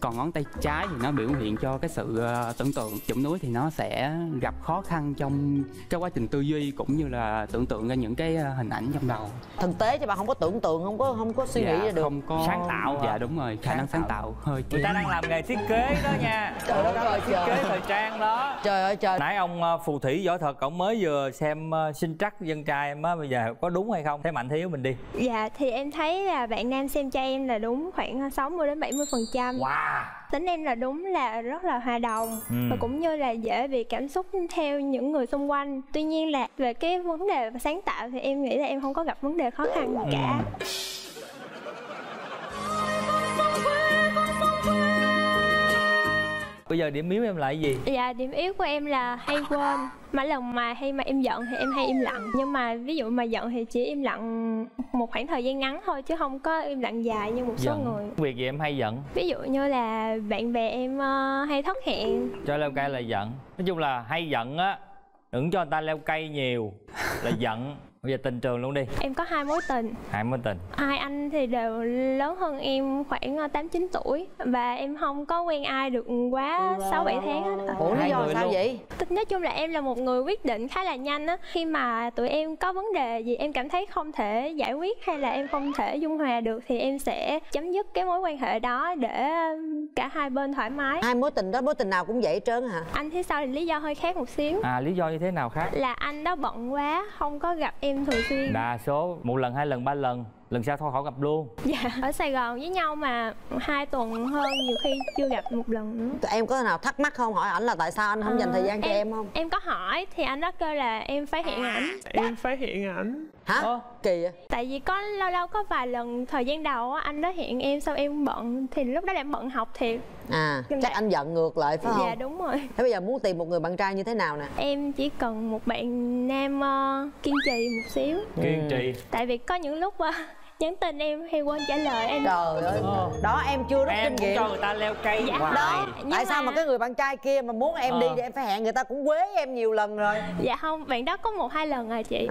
Còn ngón tay trái thì nó biểu hiện cho cái sự tưởng tượng. Chụm núi thì nó sẽ gặp khó khăn trong cái quá trình tư duy cũng như là tưởng tượng ra những cái hình ảnh trong đầu. Thực tế cho bạn không có tưởng tượng, không có suy nghĩ ra được. Không có sáng tạo. Dạ đúng rồi, khả năng sáng tạo hơi. Người ta đang làm nghề thiết kế đó nha. Trời ơi, thiết kế thời trang đó. Trời ơi trời. Nãy ông phù thủy võ thuật ông mới vừa xem sinh trắc dân trai em á, bây giờ có đúng hay không? Thấy mạnh thiếu mình đi. Dạ thì em thấy là bạn nam xem trai em là đúng khoảng 60 đến 70%. Wow. Tính em là đúng là rất là hòa đồng và cũng như là dễ bị cảm xúc theo những người xung quanh. Tuy nhiên là về cái vấn đề sáng tạo thì em nghĩ là em không có gặp vấn đề khó khăn gì cả. Bây giờ điểm yếu em là gì? Dạ điểm yếu của em là hay quên. Mà lần mà hay mà em giận thì em hay im lặng. Nhưng mà ví dụ mà giận thì chỉ im lặng một khoảng thời gian ngắn thôi, chứ không có im lặng dài như một số người. Việc gì em hay giận? Ví dụ như là bạn bè em hay thất hẹn. Cho leo cây là giận. Nói chung là hay giận á. Đừng cho người ta leo cây nhiều là giận. Bây giờ tình trường luôn đi. Em có 2 mối tình. 2 mối tình. 2 anh thì đều lớn hơn em khoảng 8-9 tuổi. Và em không có quen ai được quá 6-7 tháng hết. Ủa lý do sao vậy? Nói chung là em là một người quyết định khá là nhanh á. Khi mà tụi em có vấn đề gì em cảm thấy không thể giải quyết hay là em không thể dung hòa được thì em sẽ chấm dứt cái mối quan hệ đó để cả hai bên thoải mái. 2 mối tình đó mối tình nào cũng vậy trơn hả? Anh phía sau thì lý do hơi khác một xíu. À lý do như thế nào khác? Là anh đó bận quá không có gặp em thường xuyên. Đa số 1 lần 2 lần 3 lần. Lần sau thôi khỏi gặp luôn. Dạ. Ở Sài Gòn với nhau mà 2 tuần hơn, nhiều khi chưa gặp 1 lần nữa. Em có nào thắc mắc không? Hỏi ảnh là tại sao anh không dành thời gian cho em không? Em có hỏi thì anh đó kêu là em phải hẹn ảnh. Em phải hẹn ảnh. Hả? Kỳ vậy? Tại vì có lâu lâu có vài lần thời gian đầu anh đó hẹn em sau em bận. Thì lúc đó là em bận học thiệt. À nhưng chắc anh giận ngược lại phải không? Dạ đúng rồi. Thế bây giờ muốn tìm một người bạn trai như thế nào nè? Em chỉ cần một bạn nam kiên trì một xíu. Kiên trì. Tại vì có những lúc nhắn tin em hay quên trả lời em. Trời ơi. Đó em chưa rút kinh nghiệm. Em cho người ta leo cây hoài. Đó. Tại sao mà cái người bạn trai kia mà muốn em đi thì em phải hẹn người ta cũng quế em nhiều lần rồi. Dạ không, bạn đó có 1-2 lần rồi chị.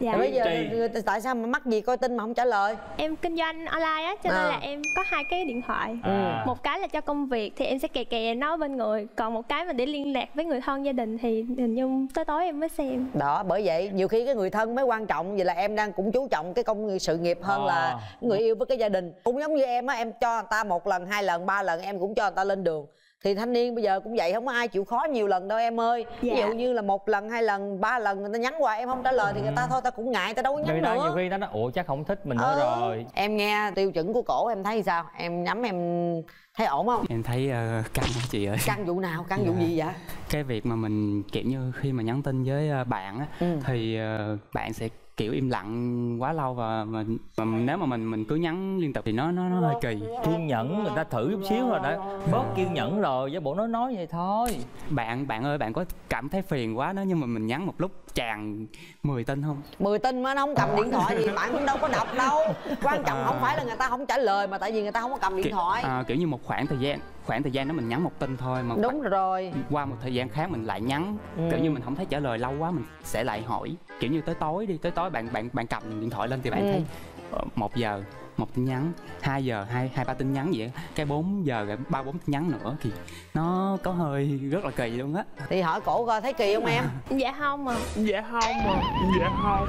Dạ. Bây giờ tại sao mà mắc gì coi tin mà không trả lời? Em kinh doanh online á cho nên là em có 2 cái điện thoại. Một cái là cho công việc thì em sẽ kè kè nó bên người, còn một cái mà để liên lạc với người thân gia đình thì hình như tới tối em mới xem. Đó, bởi vậy nhiều khi cái người thân mới quan trọng, vậy là em đang cũng chú trọng cái công sự nghiệp hơn là người yêu với cái gia đình. Cũng giống như em á, em cho người ta 1 lần 2 lần 3 lần em cũng cho người ta lên đường. Thì thanh niên bây giờ cũng vậy, không có ai chịu khó nhiều lần đâu em ơi. Ví dụ như là 1 lần 2 lần 3 lần người ta nhắn hoài em không trả lời thì người ta thôi, ta cũng ngại, người ta đâu có nhắn nữa. Nhiều khi ta nói ủa chắc không thích mình nữa rồi. Em nghe tiêu chuẩn của cổ em thấy sao? Em nhắm em thấy ổn không? Em thấy căng chị ơi. Căng vụ nào? Căng vụ gì vậy? Cái việc mà mình kiểu như khi mà nhắn tin với bạn á thì bạn sẽ kiểu im lặng quá lâu và nếu mà mình cứ nhắn liên tục thì nó hơi kỳ. Kiên nhẫn người ta thử chút xíu rồi đã bớt kiên nhẫn rồi với bộ nói vậy thôi. Bạn ơi, bạn có cảm thấy phiền quá đó nhưng mà mình nhắn một lúc chàng 10 tin không? 10 tin mà nó không cầm điện thoại thì bạn cũng đâu có đọc đâu. Quan trọng không phải là người ta không trả lời mà tại vì người ta không có cầm điện thoại. Kiểu như một khoảng thời gian đó mình nhắn 1 tin thôi mà đúng rồi. Qua một thời gian khác mình lại nhắn, kiểu như mình không thấy trả lời lâu quá mình sẽ lại hỏi. Kiểu như tới tối đi, tới tối bạn cầm điện thoại lên thì bạn thấy 1 giờ 1 tin nhắn, 2 giờ 2-3 tin nhắn vậy, cái 4 giờ 3-4 tin nhắn nữa thì nó có hơi rất là kỳ luôn á. Thì hỏi cổ coi thấy kỳ không em? Dạ không mà. Dạ không mà. Dạ không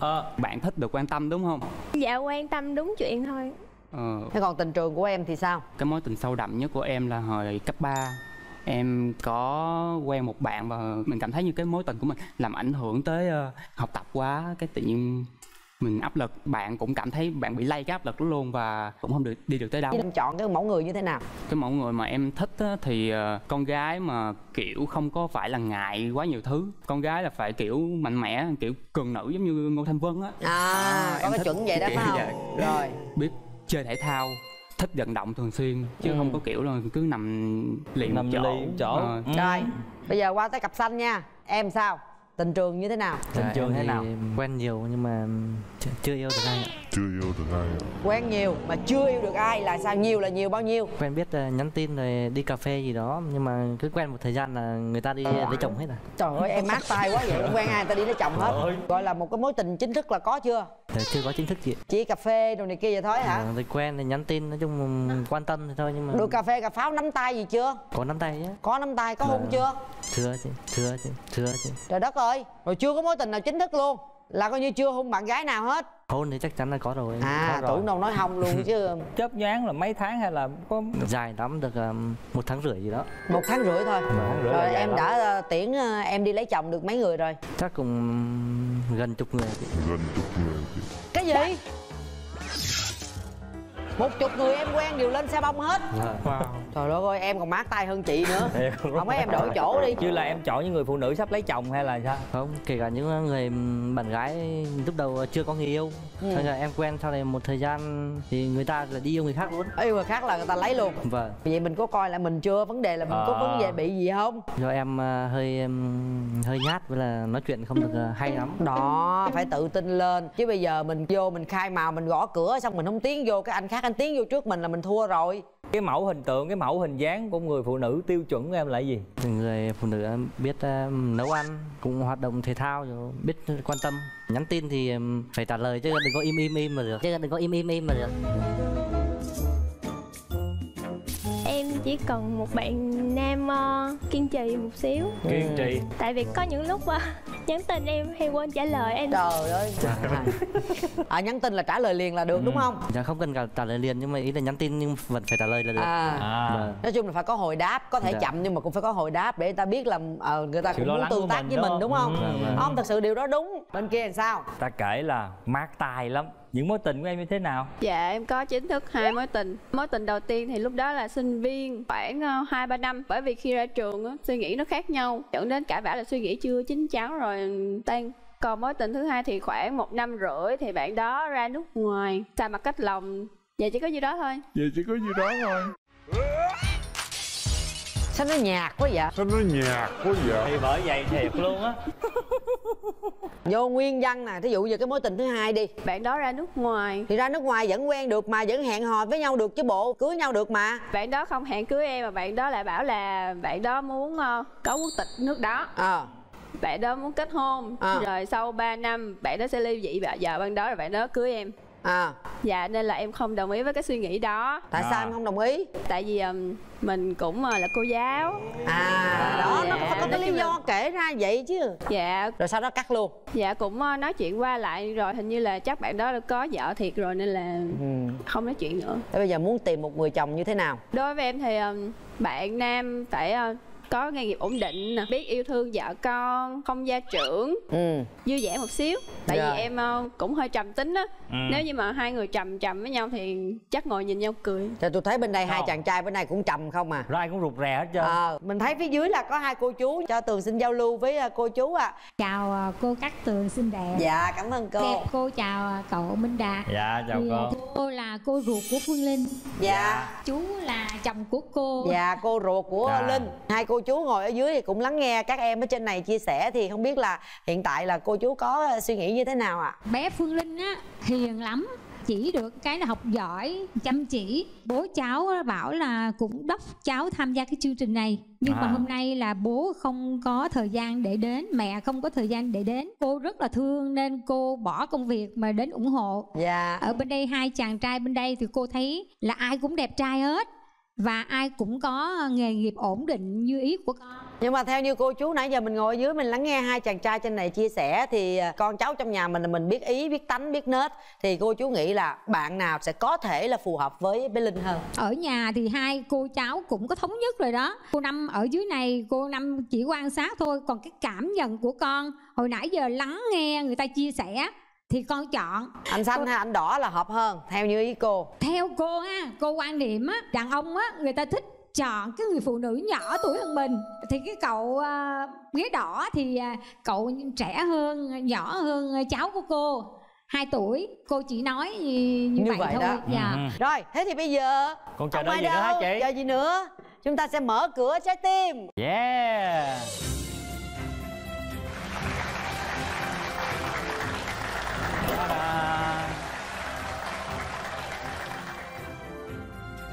mà. Bạn thích được quan tâm đúng không? Dạ quan tâm đúng chuyện thôi. Thế còn tình trường của em thì sao? Cái mối tình sâu đậm nhất của em là hồi cấp 3. Em có quen một bạn và mình cảm thấy như cái mối tình của mình làm ảnh hưởng tới học tập quá. Cái tự nhiên mình áp lực, bạn cũng cảm thấy bạn bị lay cái áp lực đó luôn và cũng không được đi được tới đâu. Em chọn cái mẫu người như thế nào? Cái mẫu người mà em thích thì con gái mà kiểu không có phải là ngại quá nhiều thứ. Con gái là phải kiểu mạnh mẽ, kiểu cường nữ giống như Ngô Thanh Vân á. Có cái chuẩn vậy đó phải không? Vậy. Rồi. Biết chơi thể thao, thích vận động thường xuyên chứ không có kiểu là cứ nằm liệm chỗ. Rồi bây giờ qua tới cặp xanh nha. Em sao? Tình trường như thế nào? Tình trường thế nào? Quen nhiều nhưng mà chưa yêu được ai ạ. Chưa yêu được ai ạ? Quen nhiều mà chưa yêu được ai là sao? Nhiều là nhiều bao nhiêu? Quen biết nhắn tin rồi đi cà phê gì đó, nhưng mà cứ quen một thời gian là người ta đi lấy chồng hết à? Trời ơi em mát tay quá vậy, quen ai người ta đi lấy chồng hết. Gọi là một cái mối tình chính thức là có chưa? Chưa có chính thức chị. Chỉ cà phê đồ này kia vậy thôi hả? Rồi quen thì nhắn tin, nói chung quan tâm thì thôi, nhưng mà... Đồ cà phê cà pháo nắm tay gì chưa? Có nắm tay á. Có nắm tay, có hôn chưa? Chưa chị, chưa chị. Trời đất ơi, rồi chưa có mối tình nào chính thức luôn. Là coi như chưa hôn bạn gái nào hết. Hôn thì chắc chắn là có rồi. À, tưởng đâu nói hông luôn chứ. Chớp nhoáng là mấy tháng hay là có... Dài lắm, được 1 tháng rưỡi gì đó. 1 tháng rưỡi thôi. Rồi em đã tiễn em đi lấy chồng được mấy người rồi? Chắc cũng gần chục người. Gần chục người. Cái gì? 10 người em quen đều lên xe bông hết. Wow. Trời đất ơi em còn mát tay hơn chị nữa. Không ấy em đổi chỗ đi. Chứ là em chọn những người phụ nữ sắp lấy chồng hay là sao? Không, kể cả những người bạn gái lúc đầu chưa có người yêu. Thế là em quen sau này một thời gian thì người ta là đi yêu người khác luôn. Yêu người khác là người ta lấy luôn. Vâng. Vậy mình có coi là mình chưa, vấn đề là mình có vấn đề bị gì không? Do em hơi nhát với là nói chuyện không được hay lắm. Đó, phải tự tin lên. Chứ bây giờ mình vô mình khai màu, mình gõ cửa xong mình không tiến vô, cái anh khác anh tiến vô trước mình là mình thua rồi. Cái mẫu hình tượng, cái mẫu hình dáng của người phụ nữ tiêu chuẩn của em là gì? Người phụ nữ biết nấu ăn, cũng hoạt động thể thao, rồi biết quan tâm. Nhắn tin thì phải trả lời chứ đừng có im mà được. Em chỉ cần một bạn nam kiên trì một xíu. Kiên trì? Tại vì có những lúc nhắn tin em hay quên trả lời em. Trời ơi. Nhắn tin là trả lời liền là được đúng không? Dạ không cần trả lời liền, nhưng mà ý là nhắn tin nhưng vẫn phải trả lời là được. Nói chung là phải có hồi đáp, có thể chậm nhưng mà cũng phải có hồi đáp để người ta biết là người ta cũng muốn tương tác với mình đúng không? Không, thật sự điều đó đúng. Bên kia làm sao? Ta kể là mát tài lắm. Những mối tình của em như thế nào? Dạ em có chính thức 2 mối tình. Mối tình đầu tiên thì lúc đó là sinh viên khoảng 2-3 năm. Bởi vì khi ra trường suy nghĩ nó khác nhau, dẫn đến cãi vã là suy nghĩ chưa chín chắn rồi tan. Còn mối tình thứ hai thì khoảng 1 năm rưỡi thì bạn đó ra nước ngoài xa mặt cách lòng. Vậy chỉ có nhiêu đó thôi. Sao nó nhạt quá vậy? Thì bởi vậy thiệt luôn á. Vô nguyên văn nè, thí dụ giờ cái mối tình thứ hai đi. Bạn đó ra nước ngoài. Thì ra nước ngoài vẫn quen được mà, vẫn hẹn hò với nhau được chứ bộ, cưới nhau được mà. Bạn đó không hẹn cưới em mà bạn đó lại bảo là bạn đó muốn có quốc tịch nước đó. Bạn đó muốn kết hôn. Rồi sau 3 năm bạn đó sẽ ly dị vợ bạn đó rồi bạn đó cưới em. Dạ nên là em không đồng ý với cái suy nghĩ đó. Tại sao em không đồng ý? Tại vì mình cũng là cô giáo. Đó dạ, nó phải có cái lý do kể ra vậy chứ. Dạ. Rồi sau đó cắt luôn. Dạ cũng nói chuyện qua lại rồi hình như là chắc bạn đó có vợ thiệt rồi nên là không nói chuyện nữa. Thế bây giờ muốn tìm một người chồng như thế nào? Đối với em thì bạn nam phải có nghề nghiệp ổn định, biết yêu thương vợ con, không gia trưởng, vui vẻ một xíu. Tại vì em cũng hơi trầm tính á. Nếu như mà hai người trầm trầm với nhau thì chắc ngồi nhìn nhau cười. Trời, tôi thấy bên đây hai chàng trai bên này cũng trầm không à. Rồi ai cũng rụt rè hết trơn. Mình thấy phía dưới là có 2 cô chú. Cho Tường xin giao lưu với cô chú ạ. Chào cô Cát Tường xinh đẹp. Dạ cảm ơn cô. Đẹp, cô chào cậu Minh Đạt. Dạ chào cô. Cô là cô ruột của Phương Linh. Dạ. Chú là chồng của cô. Dạ cô ruột của Linh. Hai cô chú ngồi ở dưới thì cũng lắng nghe các em ở trên này chia sẻ, thì không biết là hiện tại là cô chú có suy nghĩ như thế nào ạ? Bé Phương Linh á hiền lắm, chỉ được cái là học giỏi, chăm chỉ. Bố cháu bảo là cũng đốc cháu tham gia cái chương trình này. Nhưng mà hôm nay là bố không có thời gian để đến, mẹ không có thời gian để đến. Cô rất là thương nên cô bỏ công việc mà đến ủng hộ. Ở bên đây hai chàng trai bên đây thì cô thấy là ai cũng đẹp trai hết. Và ai cũng có nghề nghiệp ổn định như ý của con. Nhưng mà theo như cô chú nãy giờ mình ngồi ở dưới mình lắng nghe hai chàng trai trên này chia sẻ, thì con cháu trong nhà mình là mình biết ý, biết tánh, biết nết. Thì cô chú nghĩ là bạn nào sẽ có thể là phù hợp với bé Linh hơn? Ở nhà thì hai cô cháu cũng có thống nhất rồi đó. Cô Năm ở dưới này, cô Năm chỉ quan sát thôi. Còn cái cảm nhận của con hồi nãy giờ lắng nghe người ta chia sẻ thì con chọn anh xanh hay anh đỏ là hợp hơn theo như ý cô? Theo cô á, cô quan niệm á, đàn ông á người ta thích chọn cái người phụ nữ nhỏ tuổi hơn mình. Thì cái cậu ghế đỏ thì cậu trẻ hơn, nhỏ hơn cháu của cô 2 tuổi. Cô chỉ nói như vậy thôi. Rồi thế thì bây giờ còn chờ đợi gì nữa hả chị? Chờ gì nữa, chúng ta sẽ mở cửa trái tim.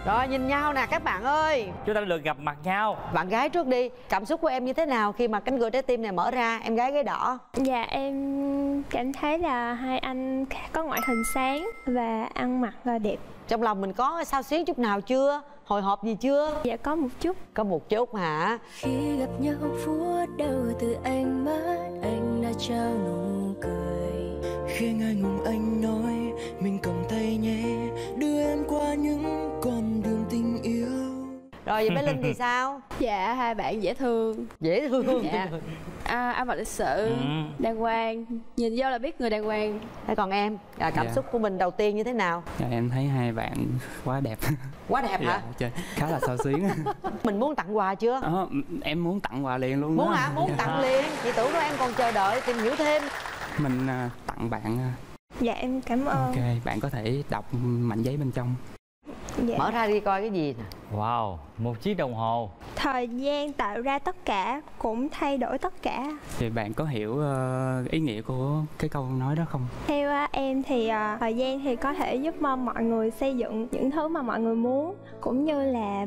Rồi nhìn nhau nè các bạn ơi, chúng ta đã được gặp mặt nhau. Bạn gái trước đi, cảm xúc của em như thế nào khi mà cánh cửa trái tim này mở ra, em gái gáy đỏ? Dạ em cảm thấy là hai anh có ngoại hình sáng và ăn mặc là đẹp. Trong lòng mình có xao xuyến chút nào chưa? Hồi hộp gì chưa? Dạ có một chút. Có một chút hả? Khi gặp nhau phút đầu từ ánh mắt anh đã trao nụ cười. Khi ngại ngùng anh nói mình cầm tay nhé, đưa em qua những con đường tình yêu. Rồi vậy bé Linh thì sao? Dạ hai bạn dễ thương. Dễ thương. Dạ. À, ăn mặc lịch sự, đàng hoàng, nhìn vô là biết người đàng hoàng. Thế còn em, cảm xúc của mình đầu tiên như thế nào? Dạ, em thấy hai bạn quá đẹp. Quá đẹp hả? Dạ, khá là xao xuyến. Mình muốn tặng quà chưa? Em muốn tặng quà liền luôn. Muốn hả? Muốn tặng liền. Chị tưởng đâu em còn chờ đợi tìm hiểu thêm. Mình tặng bạn. Dạ em cảm ơn. Ok, bạn có thể đọc mảnh giấy bên trong. Dạ. Mở ra đi coi cái gì nè. Wow, một chiếc đồng hồ. Thời gian tạo ra tất cả, cũng thay đổi tất cả. Thì bạn có hiểu ý nghĩa của cái câu nói đó không? Theo em thì thời gian thì có thể giúp mọi người xây dựng những thứ mà mọi người muốn, cũng như là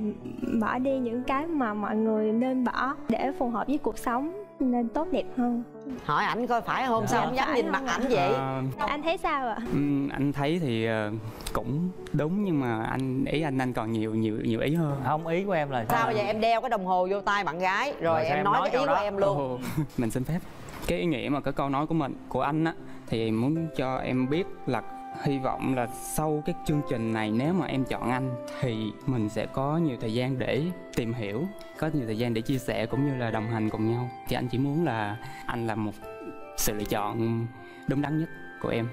bỏ đi những cái mà mọi người nên bỏ để phù hợp với cuộc sống nên tốt đẹp hơn. Hỏi ảnh coi phải hôm sao không dám nhìn mặt ảnh vậy. Anh thấy sao ạ? Anh thấy thì cũng đúng, nhưng mà anh ý anh còn nhiều ý hơn. Không, ý của em là sao? Bây giờ em đeo cái đồng hồ vô tay bạn gái rồi em nói cái ý của em luôn. Mình xin phép cái ý nghĩa mà cái câu nói của mình, của anh á, thì muốn cho em biết là hy vọng là sau cái chương trình này, nếu mà em chọn anh thì mình sẽ có nhiều thời gian để tìm hiểu, có nhiều thời gian để chia sẻ cũng như là đồng hành cùng nhau. Thì anh chỉ muốn là anh là một sự lựa chọn đúng đắn nhất của em.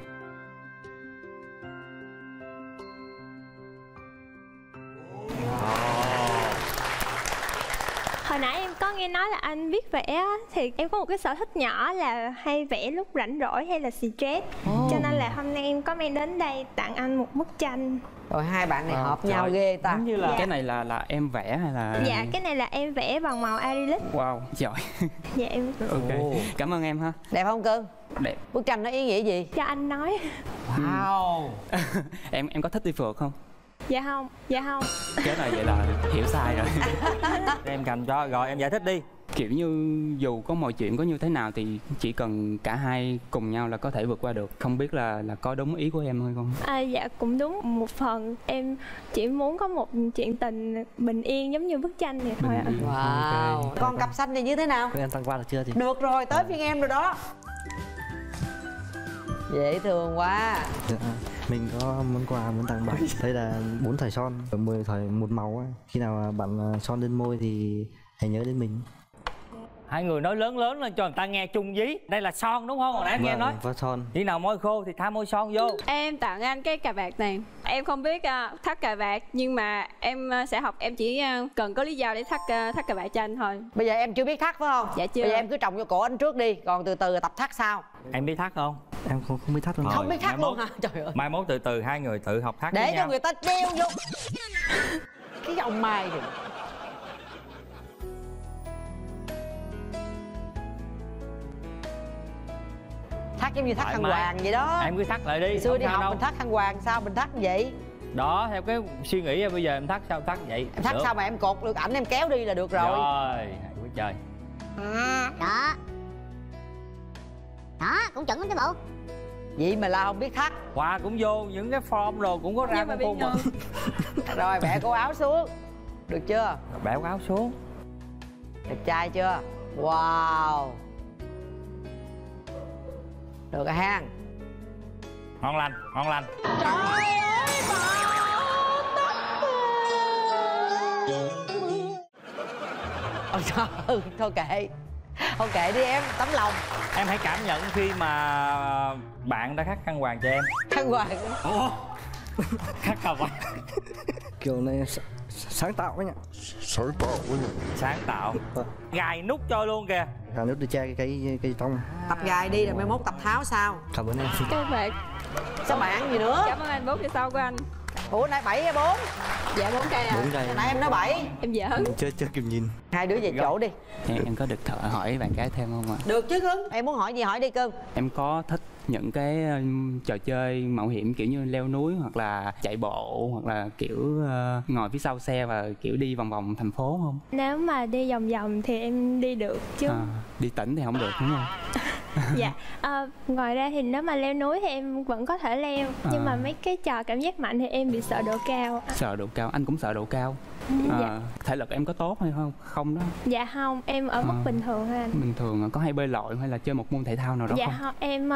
Hồi nãy em có nghe nói là anh biết vẽ, thì em có một cái sở thích nhỏ là hay vẽ lúc rảnh rỗi hay là stress. Cho nên là hôm nay em có mang đến đây tặng anh một bức tranh. Rồi hai bạn này hợp nhau ghê ta. Như là cái này là em vẽ hay là? Dạ cái này là em vẽ bằng màu acrylic. Wow, giỏi. Dạ em. Ok, cảm ơn em ha. Đẹp không cưng? Đẹp. Bức tranh nó ý nghĩa gì? Cho anh nói. Wow. Em có thích đi phượt không? Dạ không, dạ không. Cái này vậy là hiểu sai rồi. Em cầm cho, rồi em giải thích đi. Kiểu như dù có mọi chuyện có như thế nào thì chỉ cần cả hai cùng nhau là có thể vượt qua được. Không biết là có đúng ý của em hay không? Dạ cũng đúng một phần. Em chỉ muốn có một chuyện tình bình yên giống như bức tranh này thôi ạ. Wow. Okay. Còn cặp xanh thì như thế nào? Còn em tặng quà được chưa chị? Được rồi, tới phiên em rồi đó. Dễ thương quá. Dạ. Mình có món quà muốn tặng bạn. Đây là 4 thỏi son, 10 thỏi một màu ấy. Khi nào bạn son lên môi thì hãy nhớ đến mình. Hai người nói lớn lên cho người ta nghe chung dí. Đây là son đúng không? Hồi nãy em nghe nói có son. Khi nào môi khô thì tha môi son vô. Em tặng anh cái cà vạt này. Em không biết thắt cà vạt, nhưng mà em sẽ học. Em chỉ cần có lý do để thắt cà vạt cho anh thôi. Bây giờ em chưa biết thắt phải không? Dạ chưa. Bây giờ em cứ trồng vô cổ anh trước đi, còn từ từ tập thắt sau. Em biết thắt không? Em không biết thắt luôn. Không biết thắt luôn hả? Trời ơi. Mai mốt từ từ hai người tự học thắt. Để cho người ta treo vô. Cái dòng mày thì... Thắt giống như thắt khăn hoàng vậy đó. Em cứ thắt lại đi. Xưa đi học đâu. Mình thắt khăn hoàng sao mình thắt vậy? Đó, theo cái suy nghĩ em bây giờ em thắt sao thắt vậy? Em thắt được. Sao mà em cột được ảnh em kéo đi là được rồi. Rồi, quá trời. À, đó. Đó, cũng chuẩn lắm chứ bộ. Vậy mà là không biết thắt. Quà cũng vô, những cái form rồi cũng có ra con mà. Rồi, bẻ cổ áo xuống. Được chưa? Rồi, bẻ cổ áo xuống. Đẹp trai chưa? Wow. Được rồi ha. Ngon lành, ngon lành. Trời ơi, thôi kệ. Thôi kệ đi em, tấm lòng. Em hãy cảm nhận khi mà bạn đã thắt khăn hoàng cho em. Khăn hoàng? Ủa? Thắt khăn hoàng. Kiểu này sáng tạo quá nha. Sáng tạo quá nha. Sáng tạo. Gài nút cho luôn kìa. Gài nút đi che cái trong. Tập gài đi rồi mai mốt tập tháo sao. Cảm ơn em. Các bạn. Sao bạn gì nữa? Cảm ơn anh 4 giờ sau của anh. Ủa nãy 7 hay 4? Dạ 4 cây à. 4 cây. Nãy em nói 7. Em giỡn. Chơi Kim nhìn. Hai đứa về chỗ đi. Em có được hỏi bạn gái thêm không ạ? Được chứ Cưng. Em muốn hỏi gì hỏi đi Cưng. Em có thích những cái trò chơi mạo hiểm kiểu như leo núi hoặc là chạy bộ hoặc là kiểu ngồi phía sau xe và kiểu đi vòng vòng thành phố không? Nếu mà đi vòng vòng thì em đi được chứ. À, đi tỉnh thì không được đúng không? Dạ, ngoài ra thì nếu mà leo núi thì em vẫn có thể leo. Nhưng mà mấy cái trò cảm giác mạnh thì em bị sợ độ cao. Sợ độ cao, anh cũng sợ độ cao. Dạ. Thể lực em có tốt hay không? Không đó. Dạ không, em ở mức bình thường thôi anh. Bình thường, có hay bơi lội hay là chơi một môn thể thao nào đó dạ, không? Dạ không, em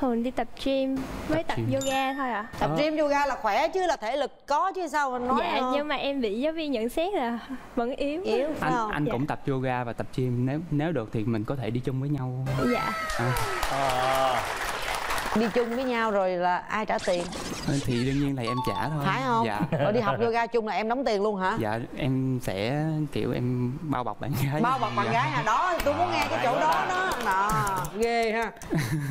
thường đi tập gym với tập yoga thôi ạ. Tập gym yoga là khỏe chứ, là thể lực có chứ sao mà nói. Dạ, nhưng mà em bị giáo viên nhận xét là vẫn yếu. Anh cũng tập yoga và tập gym. Nếu được thì mình có thể đi chung với nhau. Dạ. Đi chung với nhau rồi là ai trả tiền? Thì đương nhiên là em trả thôi. Phải không? Dạ. Rồi đi học yoga chung là em đóng tiền luôn hả? Dạ, em sẽ kiểu em bao bọc bạn gái. Bao bọc bạn gái hả? Đó, tôi muốn nghe cái chỗ đó đó. Đó, ghê ha.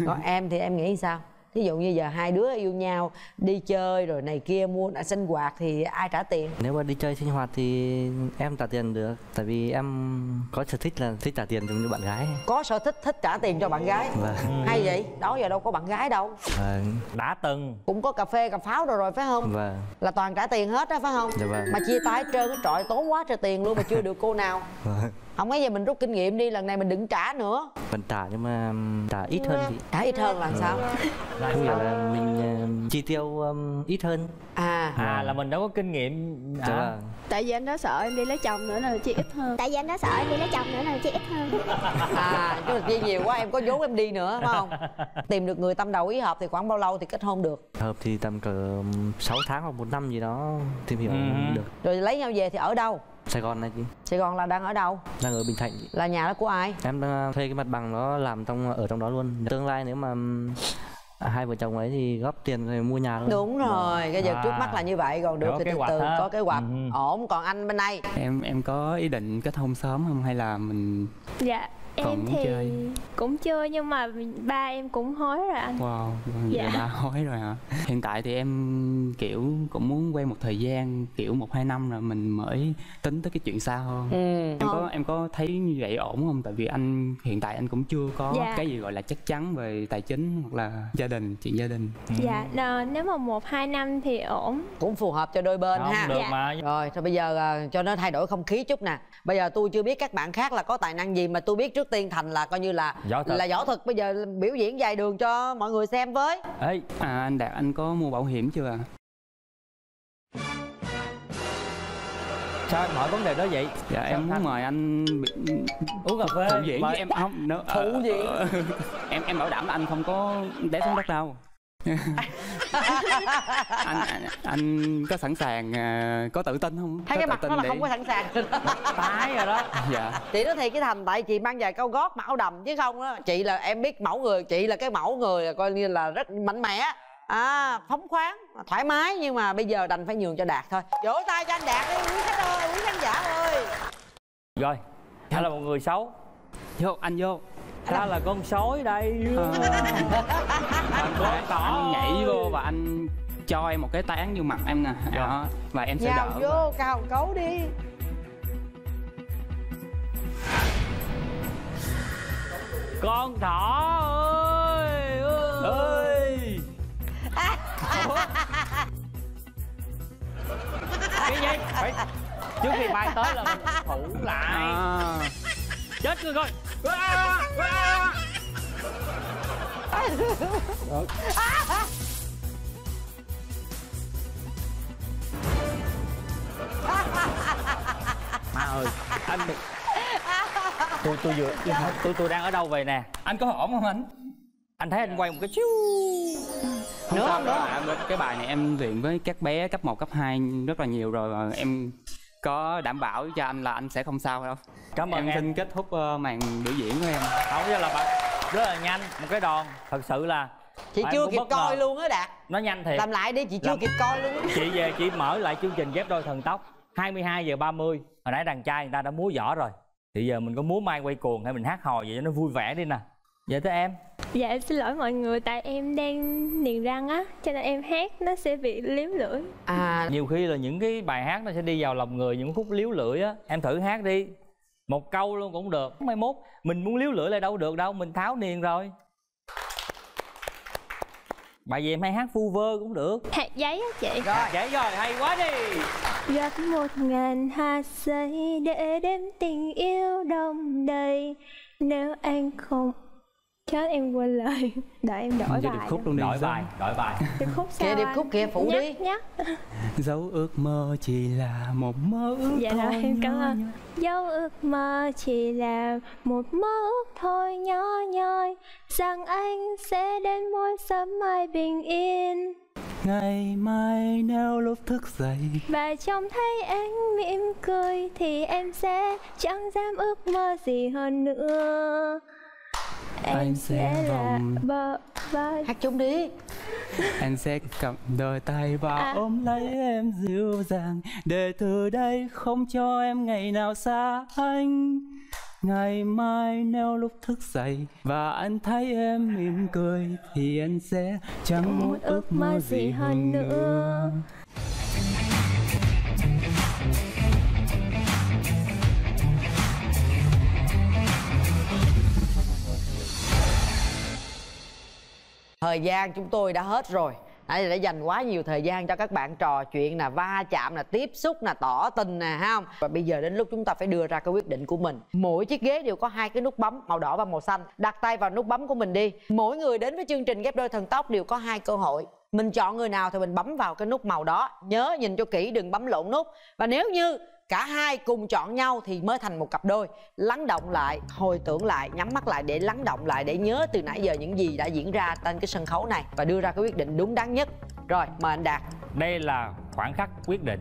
Còn em thì em nghĩ sao? Ví dụ như giờ hai đứa yêu nhau đi chơi rồi này kia mua sinh hoạt thì ai trả tiền? Nếu mà đi chơi sinh hoạt thì em trả tiền được. Tại vì em có sở thích là thích trả tiền cho bạn gái. Có sở thích thích trả tiền cho bạn gái. Vâng. Hay vậy? Đó giờ đâu có bạn gái đâu. Vâng. Đã từng cũng có cà phê cà pháo rồi phải không? Vâng. Là toàn trả tiền hết đó phải không? Dạ vâng. Mà chia tay trơn cái trọi tốn quá trời tiền luôn mà chưa được cô nào. Vâng. Không có gì mình rút kinh nghiệm đi, lần này mình đừng trả nữa. Mình trả nhưng mà trả ít hơn thì... Trả ít hơn là sao? Có nghĩa là mình chi tiêu ít hơn. Là mình đâu có kinh nghiệm. Tại vì anh đó sợ em đi lấy chồng nữa là chi ít hơn. Tại vì anh đó sợ em đi lấy chồng nữa là chi ít hơn. Chứ chi nhiều quá em có vốn em đi nữa phải không? Tìm được người tâm đầu ý hợp thì khoảng bao lâu thì kết hôn được? Hợp thì tầm cỡ 6 tháng hoặc 1 năm gì đó tìm hiểu được. Rồi lấy nhau về thì ở đâu? Sài Gòn này chị. Sài Gòn là đang ở đâu? Đang ở Bình Thạnh chị. Là nhà đó của ai? Em đang thuê cái mặt bằng đó làm ở trong đó luôn. Tương lai nếu mà hai vợ chồng ấy thì góp tiền rồi mua nhà luôn. Đúng rồi, cái giờ trước mắt là như vậy, còn được thì từ từ có kế hoạch. Ổn, còn anh bên đây? Em có ý định kết hôn sớm không hay là mình... Dạ. Em thì cũng chưa nhưng mà ba em cũng hối rồi anh. Wow, dạ. Ba hối rồi hả? Hiện tại thì em kiểu cũng muốn quen một thời gian, kiểu 1-2 năm rồi mình mới tính tới cái chuyện xa hơn. Em có thấy như vậy ổn không? Tại vì anh hiện tại anh cũng chưa có cái gì gọi là chắc chắn về tài chính hoặc là gia đình, chuyện gia đình. Dạ, nếu mà 1-2 năm thì ổn. Cũng phù hợp cho đôi bên ha. Được mà. Rồi, thôi bây giờ cho nó thay đổi không khí chút nè. Bây giờ tôi chưa biết các bạn khác là có tài năng gì mà tôi biết trước Tiên Thành là coi như là võ thuật, bây giờ biểu diễn dài đường cho mọi người xem với. Ê, anh Đạt, anh có mua bảo hiểm chưa? Sao em hỏi vấn đề đó vậy? Dạ em muốn mời anh uống cà phê. Thủ diễn với em không? Thủ diễn. Em bảo đảm là anh không có để xuống đất đâu. Anh có sẵn sàng, có tự tin không? Thấy cái mặt nó là không có sẵn sàng. Tái rồi đó. Dạ. Chị nói thiệt cái Thành, tại chị mang vài cao gót mà áo đầm chứ không á. Chị là em biết mẫu người, chị là cái mẫu người coi như là rất mạnh mẽ, phóng khoáng, thoải mái, nhưng mà bây giờ đành phải nhường cho Đạt thôi. Vỗ tay cho anh Đạt đi, quý khách ơi, quý khán giả ơi. Rồi, anh là một người xấu. Vô, anh vô. Ra là con sói đây. Anh nhảy vô và anh cho em một cái tán vô mặt em nè. Và em sẽ nhào đỡ vô và... cào cấu đi. Con thỏ ơi ơi. Cái gì? Phải. Trước khi bay tới là mình thủ lại. Chết người coi. Má ơi, anh tôi đang ở đâu vậy nè? Anh có ổn không anh? Anh thấy anh quay một cái chiếu nữa không đó. Cái bài này em luyện với các bé cấp 1, cấp 2 rất là nhiều rồi, em có đảm bảo cho anh là anh sẽ không sao đâu. Cảm ơn em. Xin kết thúc màn biểu diễn của em. Không chứ là bạn rất là nhanh, một cái đòn thật sự là chị chưa kịp coi luôn á Đạt. Nó nhanh thiệt. Làm lại đi, chị chưa kịp coi luôn. Chị về chị mở lại chương trình Ghép Đôi Thần Tốc 22:30. Hồi nãy đàn trai người ta đã múa võ rồi, thì giờ mình có múa mai quay cuồng hay mình hát hò vậy cho nó vui vẻ đi nè. Vậy tới em. Dạ em xin lỗi mọi người, tại em đang niềng răng á, cho nên em hát nó sẽ bị liếm lưỡi. À, nhiều khi là những cái bài hát nó sẽ đi vào lòng người, những khúc liếu lưỡi á. Em thử hát đi, một câu luôn cũng được. Mai mốt mình muốn liếu lưỡi lại đâu được đâu, mình tháo niềng rồi. Bài gì em hay hát vu vơ cũng được. Hạt giấy á chị. Rồi. Hạt giấy rồi, hay quá đi. Gặt 1000 hạt giấy để đếm tình yêu đông đầy. Nếu anh không... Chết em quên lời. Đợi em đổi bài. Khúc luôn đi. Đổi bài. Điệp khúc sao kìa, điệp khúc kìa, phụ nhắc, đi nhắc. Dẫu ước mơ chỉ là một mơ ước dạ thôi. Dạ em cảm ơn. Dẫu ước mơ chỉ là một mơ ước thôi nhỏ nhoi, rằng anh sẽ đến mỗi sớm mai bình yên. Ngày mai nếu lúc thức dậy và trông thấy anh mỉm cười, thì em sẽ chẳng dám ước mơ gì hơn nữa. Anh sẽ vòng bờ. Hát chung đi. Anh sẽ cầm đôi tay và ôm lấy em dịu dàng, để từ đây không cho em ngày nào xa anh. Ngày mai nếu lúc thức dậy và anh thấy em mỉm cười, thì anh sẽ chẳng muốn ước mơ gì hơn nữa. Thời gian chúng tôi đã hết rồi. Nãy đã dành quá nhiều thời gian cho các bạn trò chuyện nè, va chạm nè, tiếp xúc nè, tỏ tình nè, ha không? Và bây giờ đến lúc chúng ta phải đưa ra cái quyết định của mình. Mỗi chiếc ghế đều có hai cái nút bấm màu đỏ và màu xanh. Đặt tay vào nút bấm của mình đi. Mỗi người đến với chương trình Ghép Đôi Thần Tốc đều có hai cơ hội. Mình chọn người nào thì mình bấm vào cái nút màu đó. Nhớ nhìn cho kỹ, đừng bấm lộn nút. Và nếu như cả hai cùng chọn nhau thì mới thành một cặp đôi. Lắng động lại, hồi tưởng lại, nhắm mắt lại để lắng động lại, để nhớ từ nãy giờ những gì đã diễn ra trên cái sân khấu này và đưa ra cái quyết định đúng đắn nhất. Rồi, mời anh Đạt. Đây là khoảnh khắc quyết định.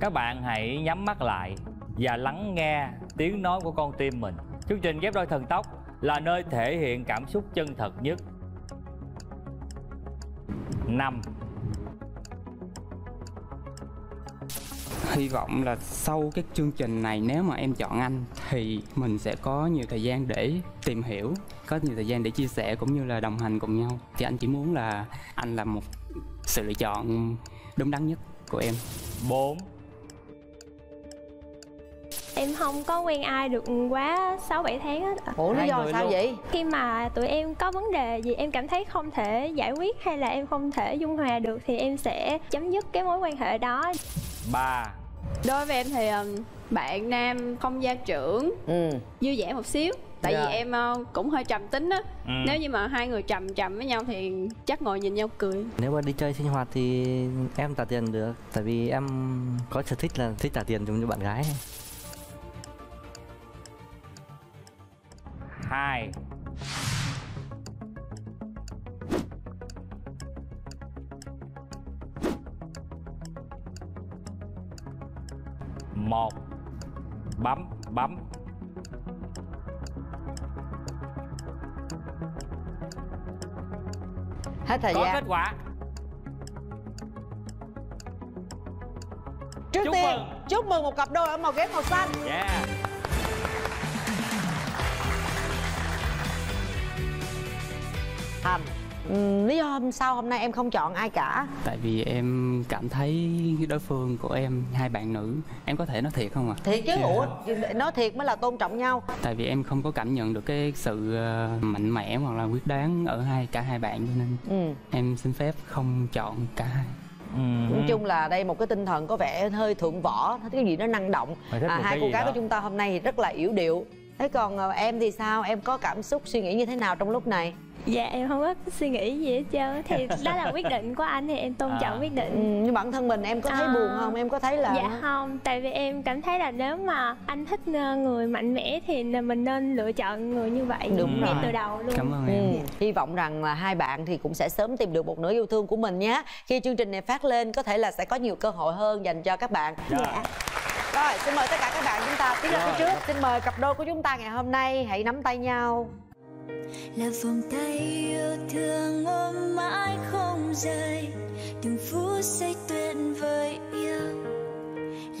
Các bạn hãy nhắm mắt lại và lắng nghe tiếng nói của con tim mình. Chương trình Ghép Đôi Thần Tốc là nơi thể hiện cảm xúc chân thật nhất. 5. Hy vọng là sau cái chương trình này, nếu mà em chọn anh thì mình sẽ có nhiều thời gian để tìm hiểu, có nhiều thời gian để chia sẻ cũng như là đồng hành cùng nhau. Thì anh chỉ muốn là anh là một sự lựa chọn đúng đắn nhất của em. 4. Em không có quen ai được quá 6-7 tháng hết. Ủa lý do sao vậy? Khi mà tụi em có vấn đề gì em cảm thấy không thể giải quyết hay là em không thể dung hòa được thì em sẽ chấm dứt cái mối quan hệ đó. 3. Đối với em thì bạn nam không gia trưởng, vui vẻ một xíu. Tại vì em cũng hơi trầm tính á. Nếu như mà hai người trầm với nhau thì chắc ngồi nhìn nhau cười. Nếu mà đi chơi sinh hoạt thì em trả tiền được. Tại vì em có sở thích là thích trả tiền cho bạn gái. 2. Một. Bấm. Hết thời gian. Có kết quả. Trước tiên chúc mừng một cặp đôi ở màu ghép màu xanh. Yeah. Thành, lý do hôm sau hôm nay em không chọn ai cả? Tại vì em cảm thấy đối phương của em, hai bạn nữ, em có thể nói thiệt không ạ? Thiệt chứ, ủa, nói thiệt mới là tôn trọng nhau. Tại vì em không có cảm nhận được cái sự mạnh mẽ hoặc là quyết đoán ở cả hai bạn, cho nên em xin phép không chọn cả hai. Nói chung là đây một cái tinh thần có vẻ hơi thượng võ, cái gì nó năng động. Hai cô gái của chúng ta hôm nay thì rất là yểu điệu. Thế còn em thì sao? Em có cảm xúc suy nghĩ như thế nào trong lúc này? Dạ em không có suy nghĩ gì hết trơn. Thì đó là quyết định của anh thì em tôn trọng quyết định. Nhưng bản thân mình em có thấy buồn không? Em có thấy là... Dạ không, tại vì em cảm thấy là nếu mà anh thích người mạnh mẽ thì mình nên lựa chọn người như vậy. Đúng rồi, từ đầu luôn. Cảm ơn em. Hy vọng rằng là hai bạn thì cũng sẽ sớm tìm được một nửa yêu thương của mình nhé. Khi chương trình này phát lên có thể là sẽ có nhiều cơ hội hơn dành cho các bạn. Dạ. Rồi, xin mời tất cả các bạn chúng ta tiến lên phía trước. Xin mời cặp đôi của chúng ta ngày hôm nay hãy nắm tay nhau. Là vòng tay yêu thương ôm mãi không rời, từng phút giây tuyệt vời yêu.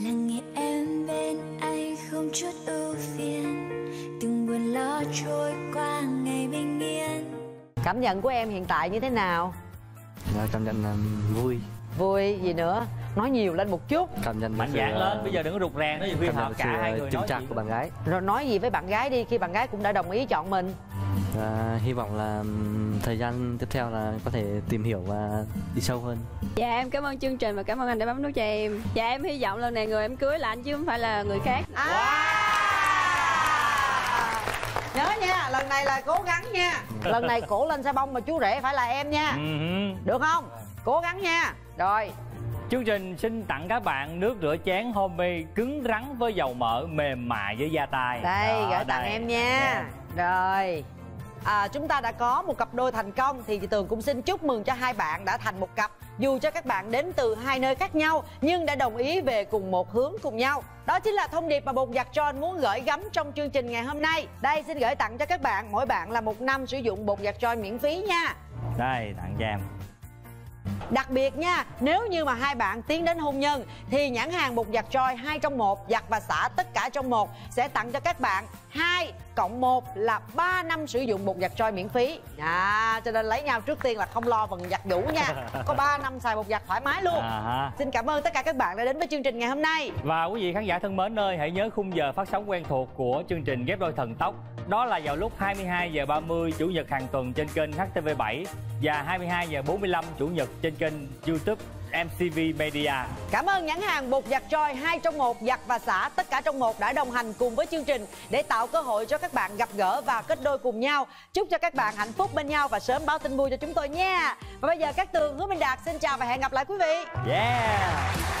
Là nghe em bên anh không chút ưu phiền, từng buồn lo trôi qua ngày bình yên. Cảm nhận của em hiện tại như thế nào? Dạ, cảm nhận là vui. Vui gì nữa? Nói nhiều lên một chút. Cảm nhận mạnh dạn lên, bây giờ đừng có rụt rè nữa, vì hợp cả hai người nói gì của bạn gái. Rồi nói gì với bạn gái đi khi bạn gái cũng đã đồng ý chọn mình? À, hy vọng là thời gian tiếp theo là có thể tìm hiểu và đi sâu hơn. Dạ em cảm ơn chương trình và cảm ơn anh đã bấm nút cho em. Dạ em hy vọng lần này người em cưới là anh chứ không phải là người khác. Nhớ nha, lần này là cố gắng nha. Lần này cổ lên xe bông mà chú rể phải là em nha. Được không? Cố gắng nha. Rồi, chương trình xin tặng các bạn nước rửa chén Homey cứng rắn với dầu mỡ, mềm mại với da tay. Đây, gửi tặng em nha. Rồi, chúng ta đã có một cặp đôi thành công thì chị Tường cũng xin chúc mừng cho hai bạn đã thành một cặp. Dù cho các bạn đến từ hai nơi khác nhau nhưng đã đồng ý về cùng một hướng cùng nhau. Đó chính là thông điệp mà bột giặt Joy muốn gửi gắm trong chương trình ngày hôm nay. Đây, xin gửi tặng cho các bạn, mỗi bạn là 1 năm sử dụng bột giặt Joy miễn phí nha. Đây, tặng cho em. Đặc biệt nha, nếu như mà hai bạn tiến đến hôn nhân thì nhãn hàng bột giặt Joy 2 trong 1 giặt và xả tất cả trong một sẽ tặng cho các bạn 2 cộng 1 là 3 năm sử dụng bột giặt Joy miễn phí. Cho nên lấy nhau trước tiên là không lo phần giặt giũ nha. Có 3 năm xài bột giặt thoải mái luôn. Xin cảm ơn tất cả các bạn đã đến với chương trình ngày hôm nay. Và quý vị khán giả thân mến ơi, hãy nhớ khung giờ phát sóng quen thuộc của chương trình Ghép Đôi Thần Tốc. Đó là vào lúc 22h30 Chủ nhật hàng tuần trên kênh HTV7 và 22h45 Chủ nhật trên kênh YouTube MCV Media. Cảm ơn nhãn hàng bột giặt Joy 2 trong 1 giặt và xả tất cả trong một đã đồng hành cùng với chương trình để tạo cơ hội cho các bạn gặp gỡ và kết đôi cùng nhau. Chúc cho các bạn hạnh phúc bên nhau và sớm báo tin vui cho chúng tôi nha. Và bây giờ Cát Tường, Hứa Minh Đạt xin chào và hẹn gặp lại quý vị. Yeah.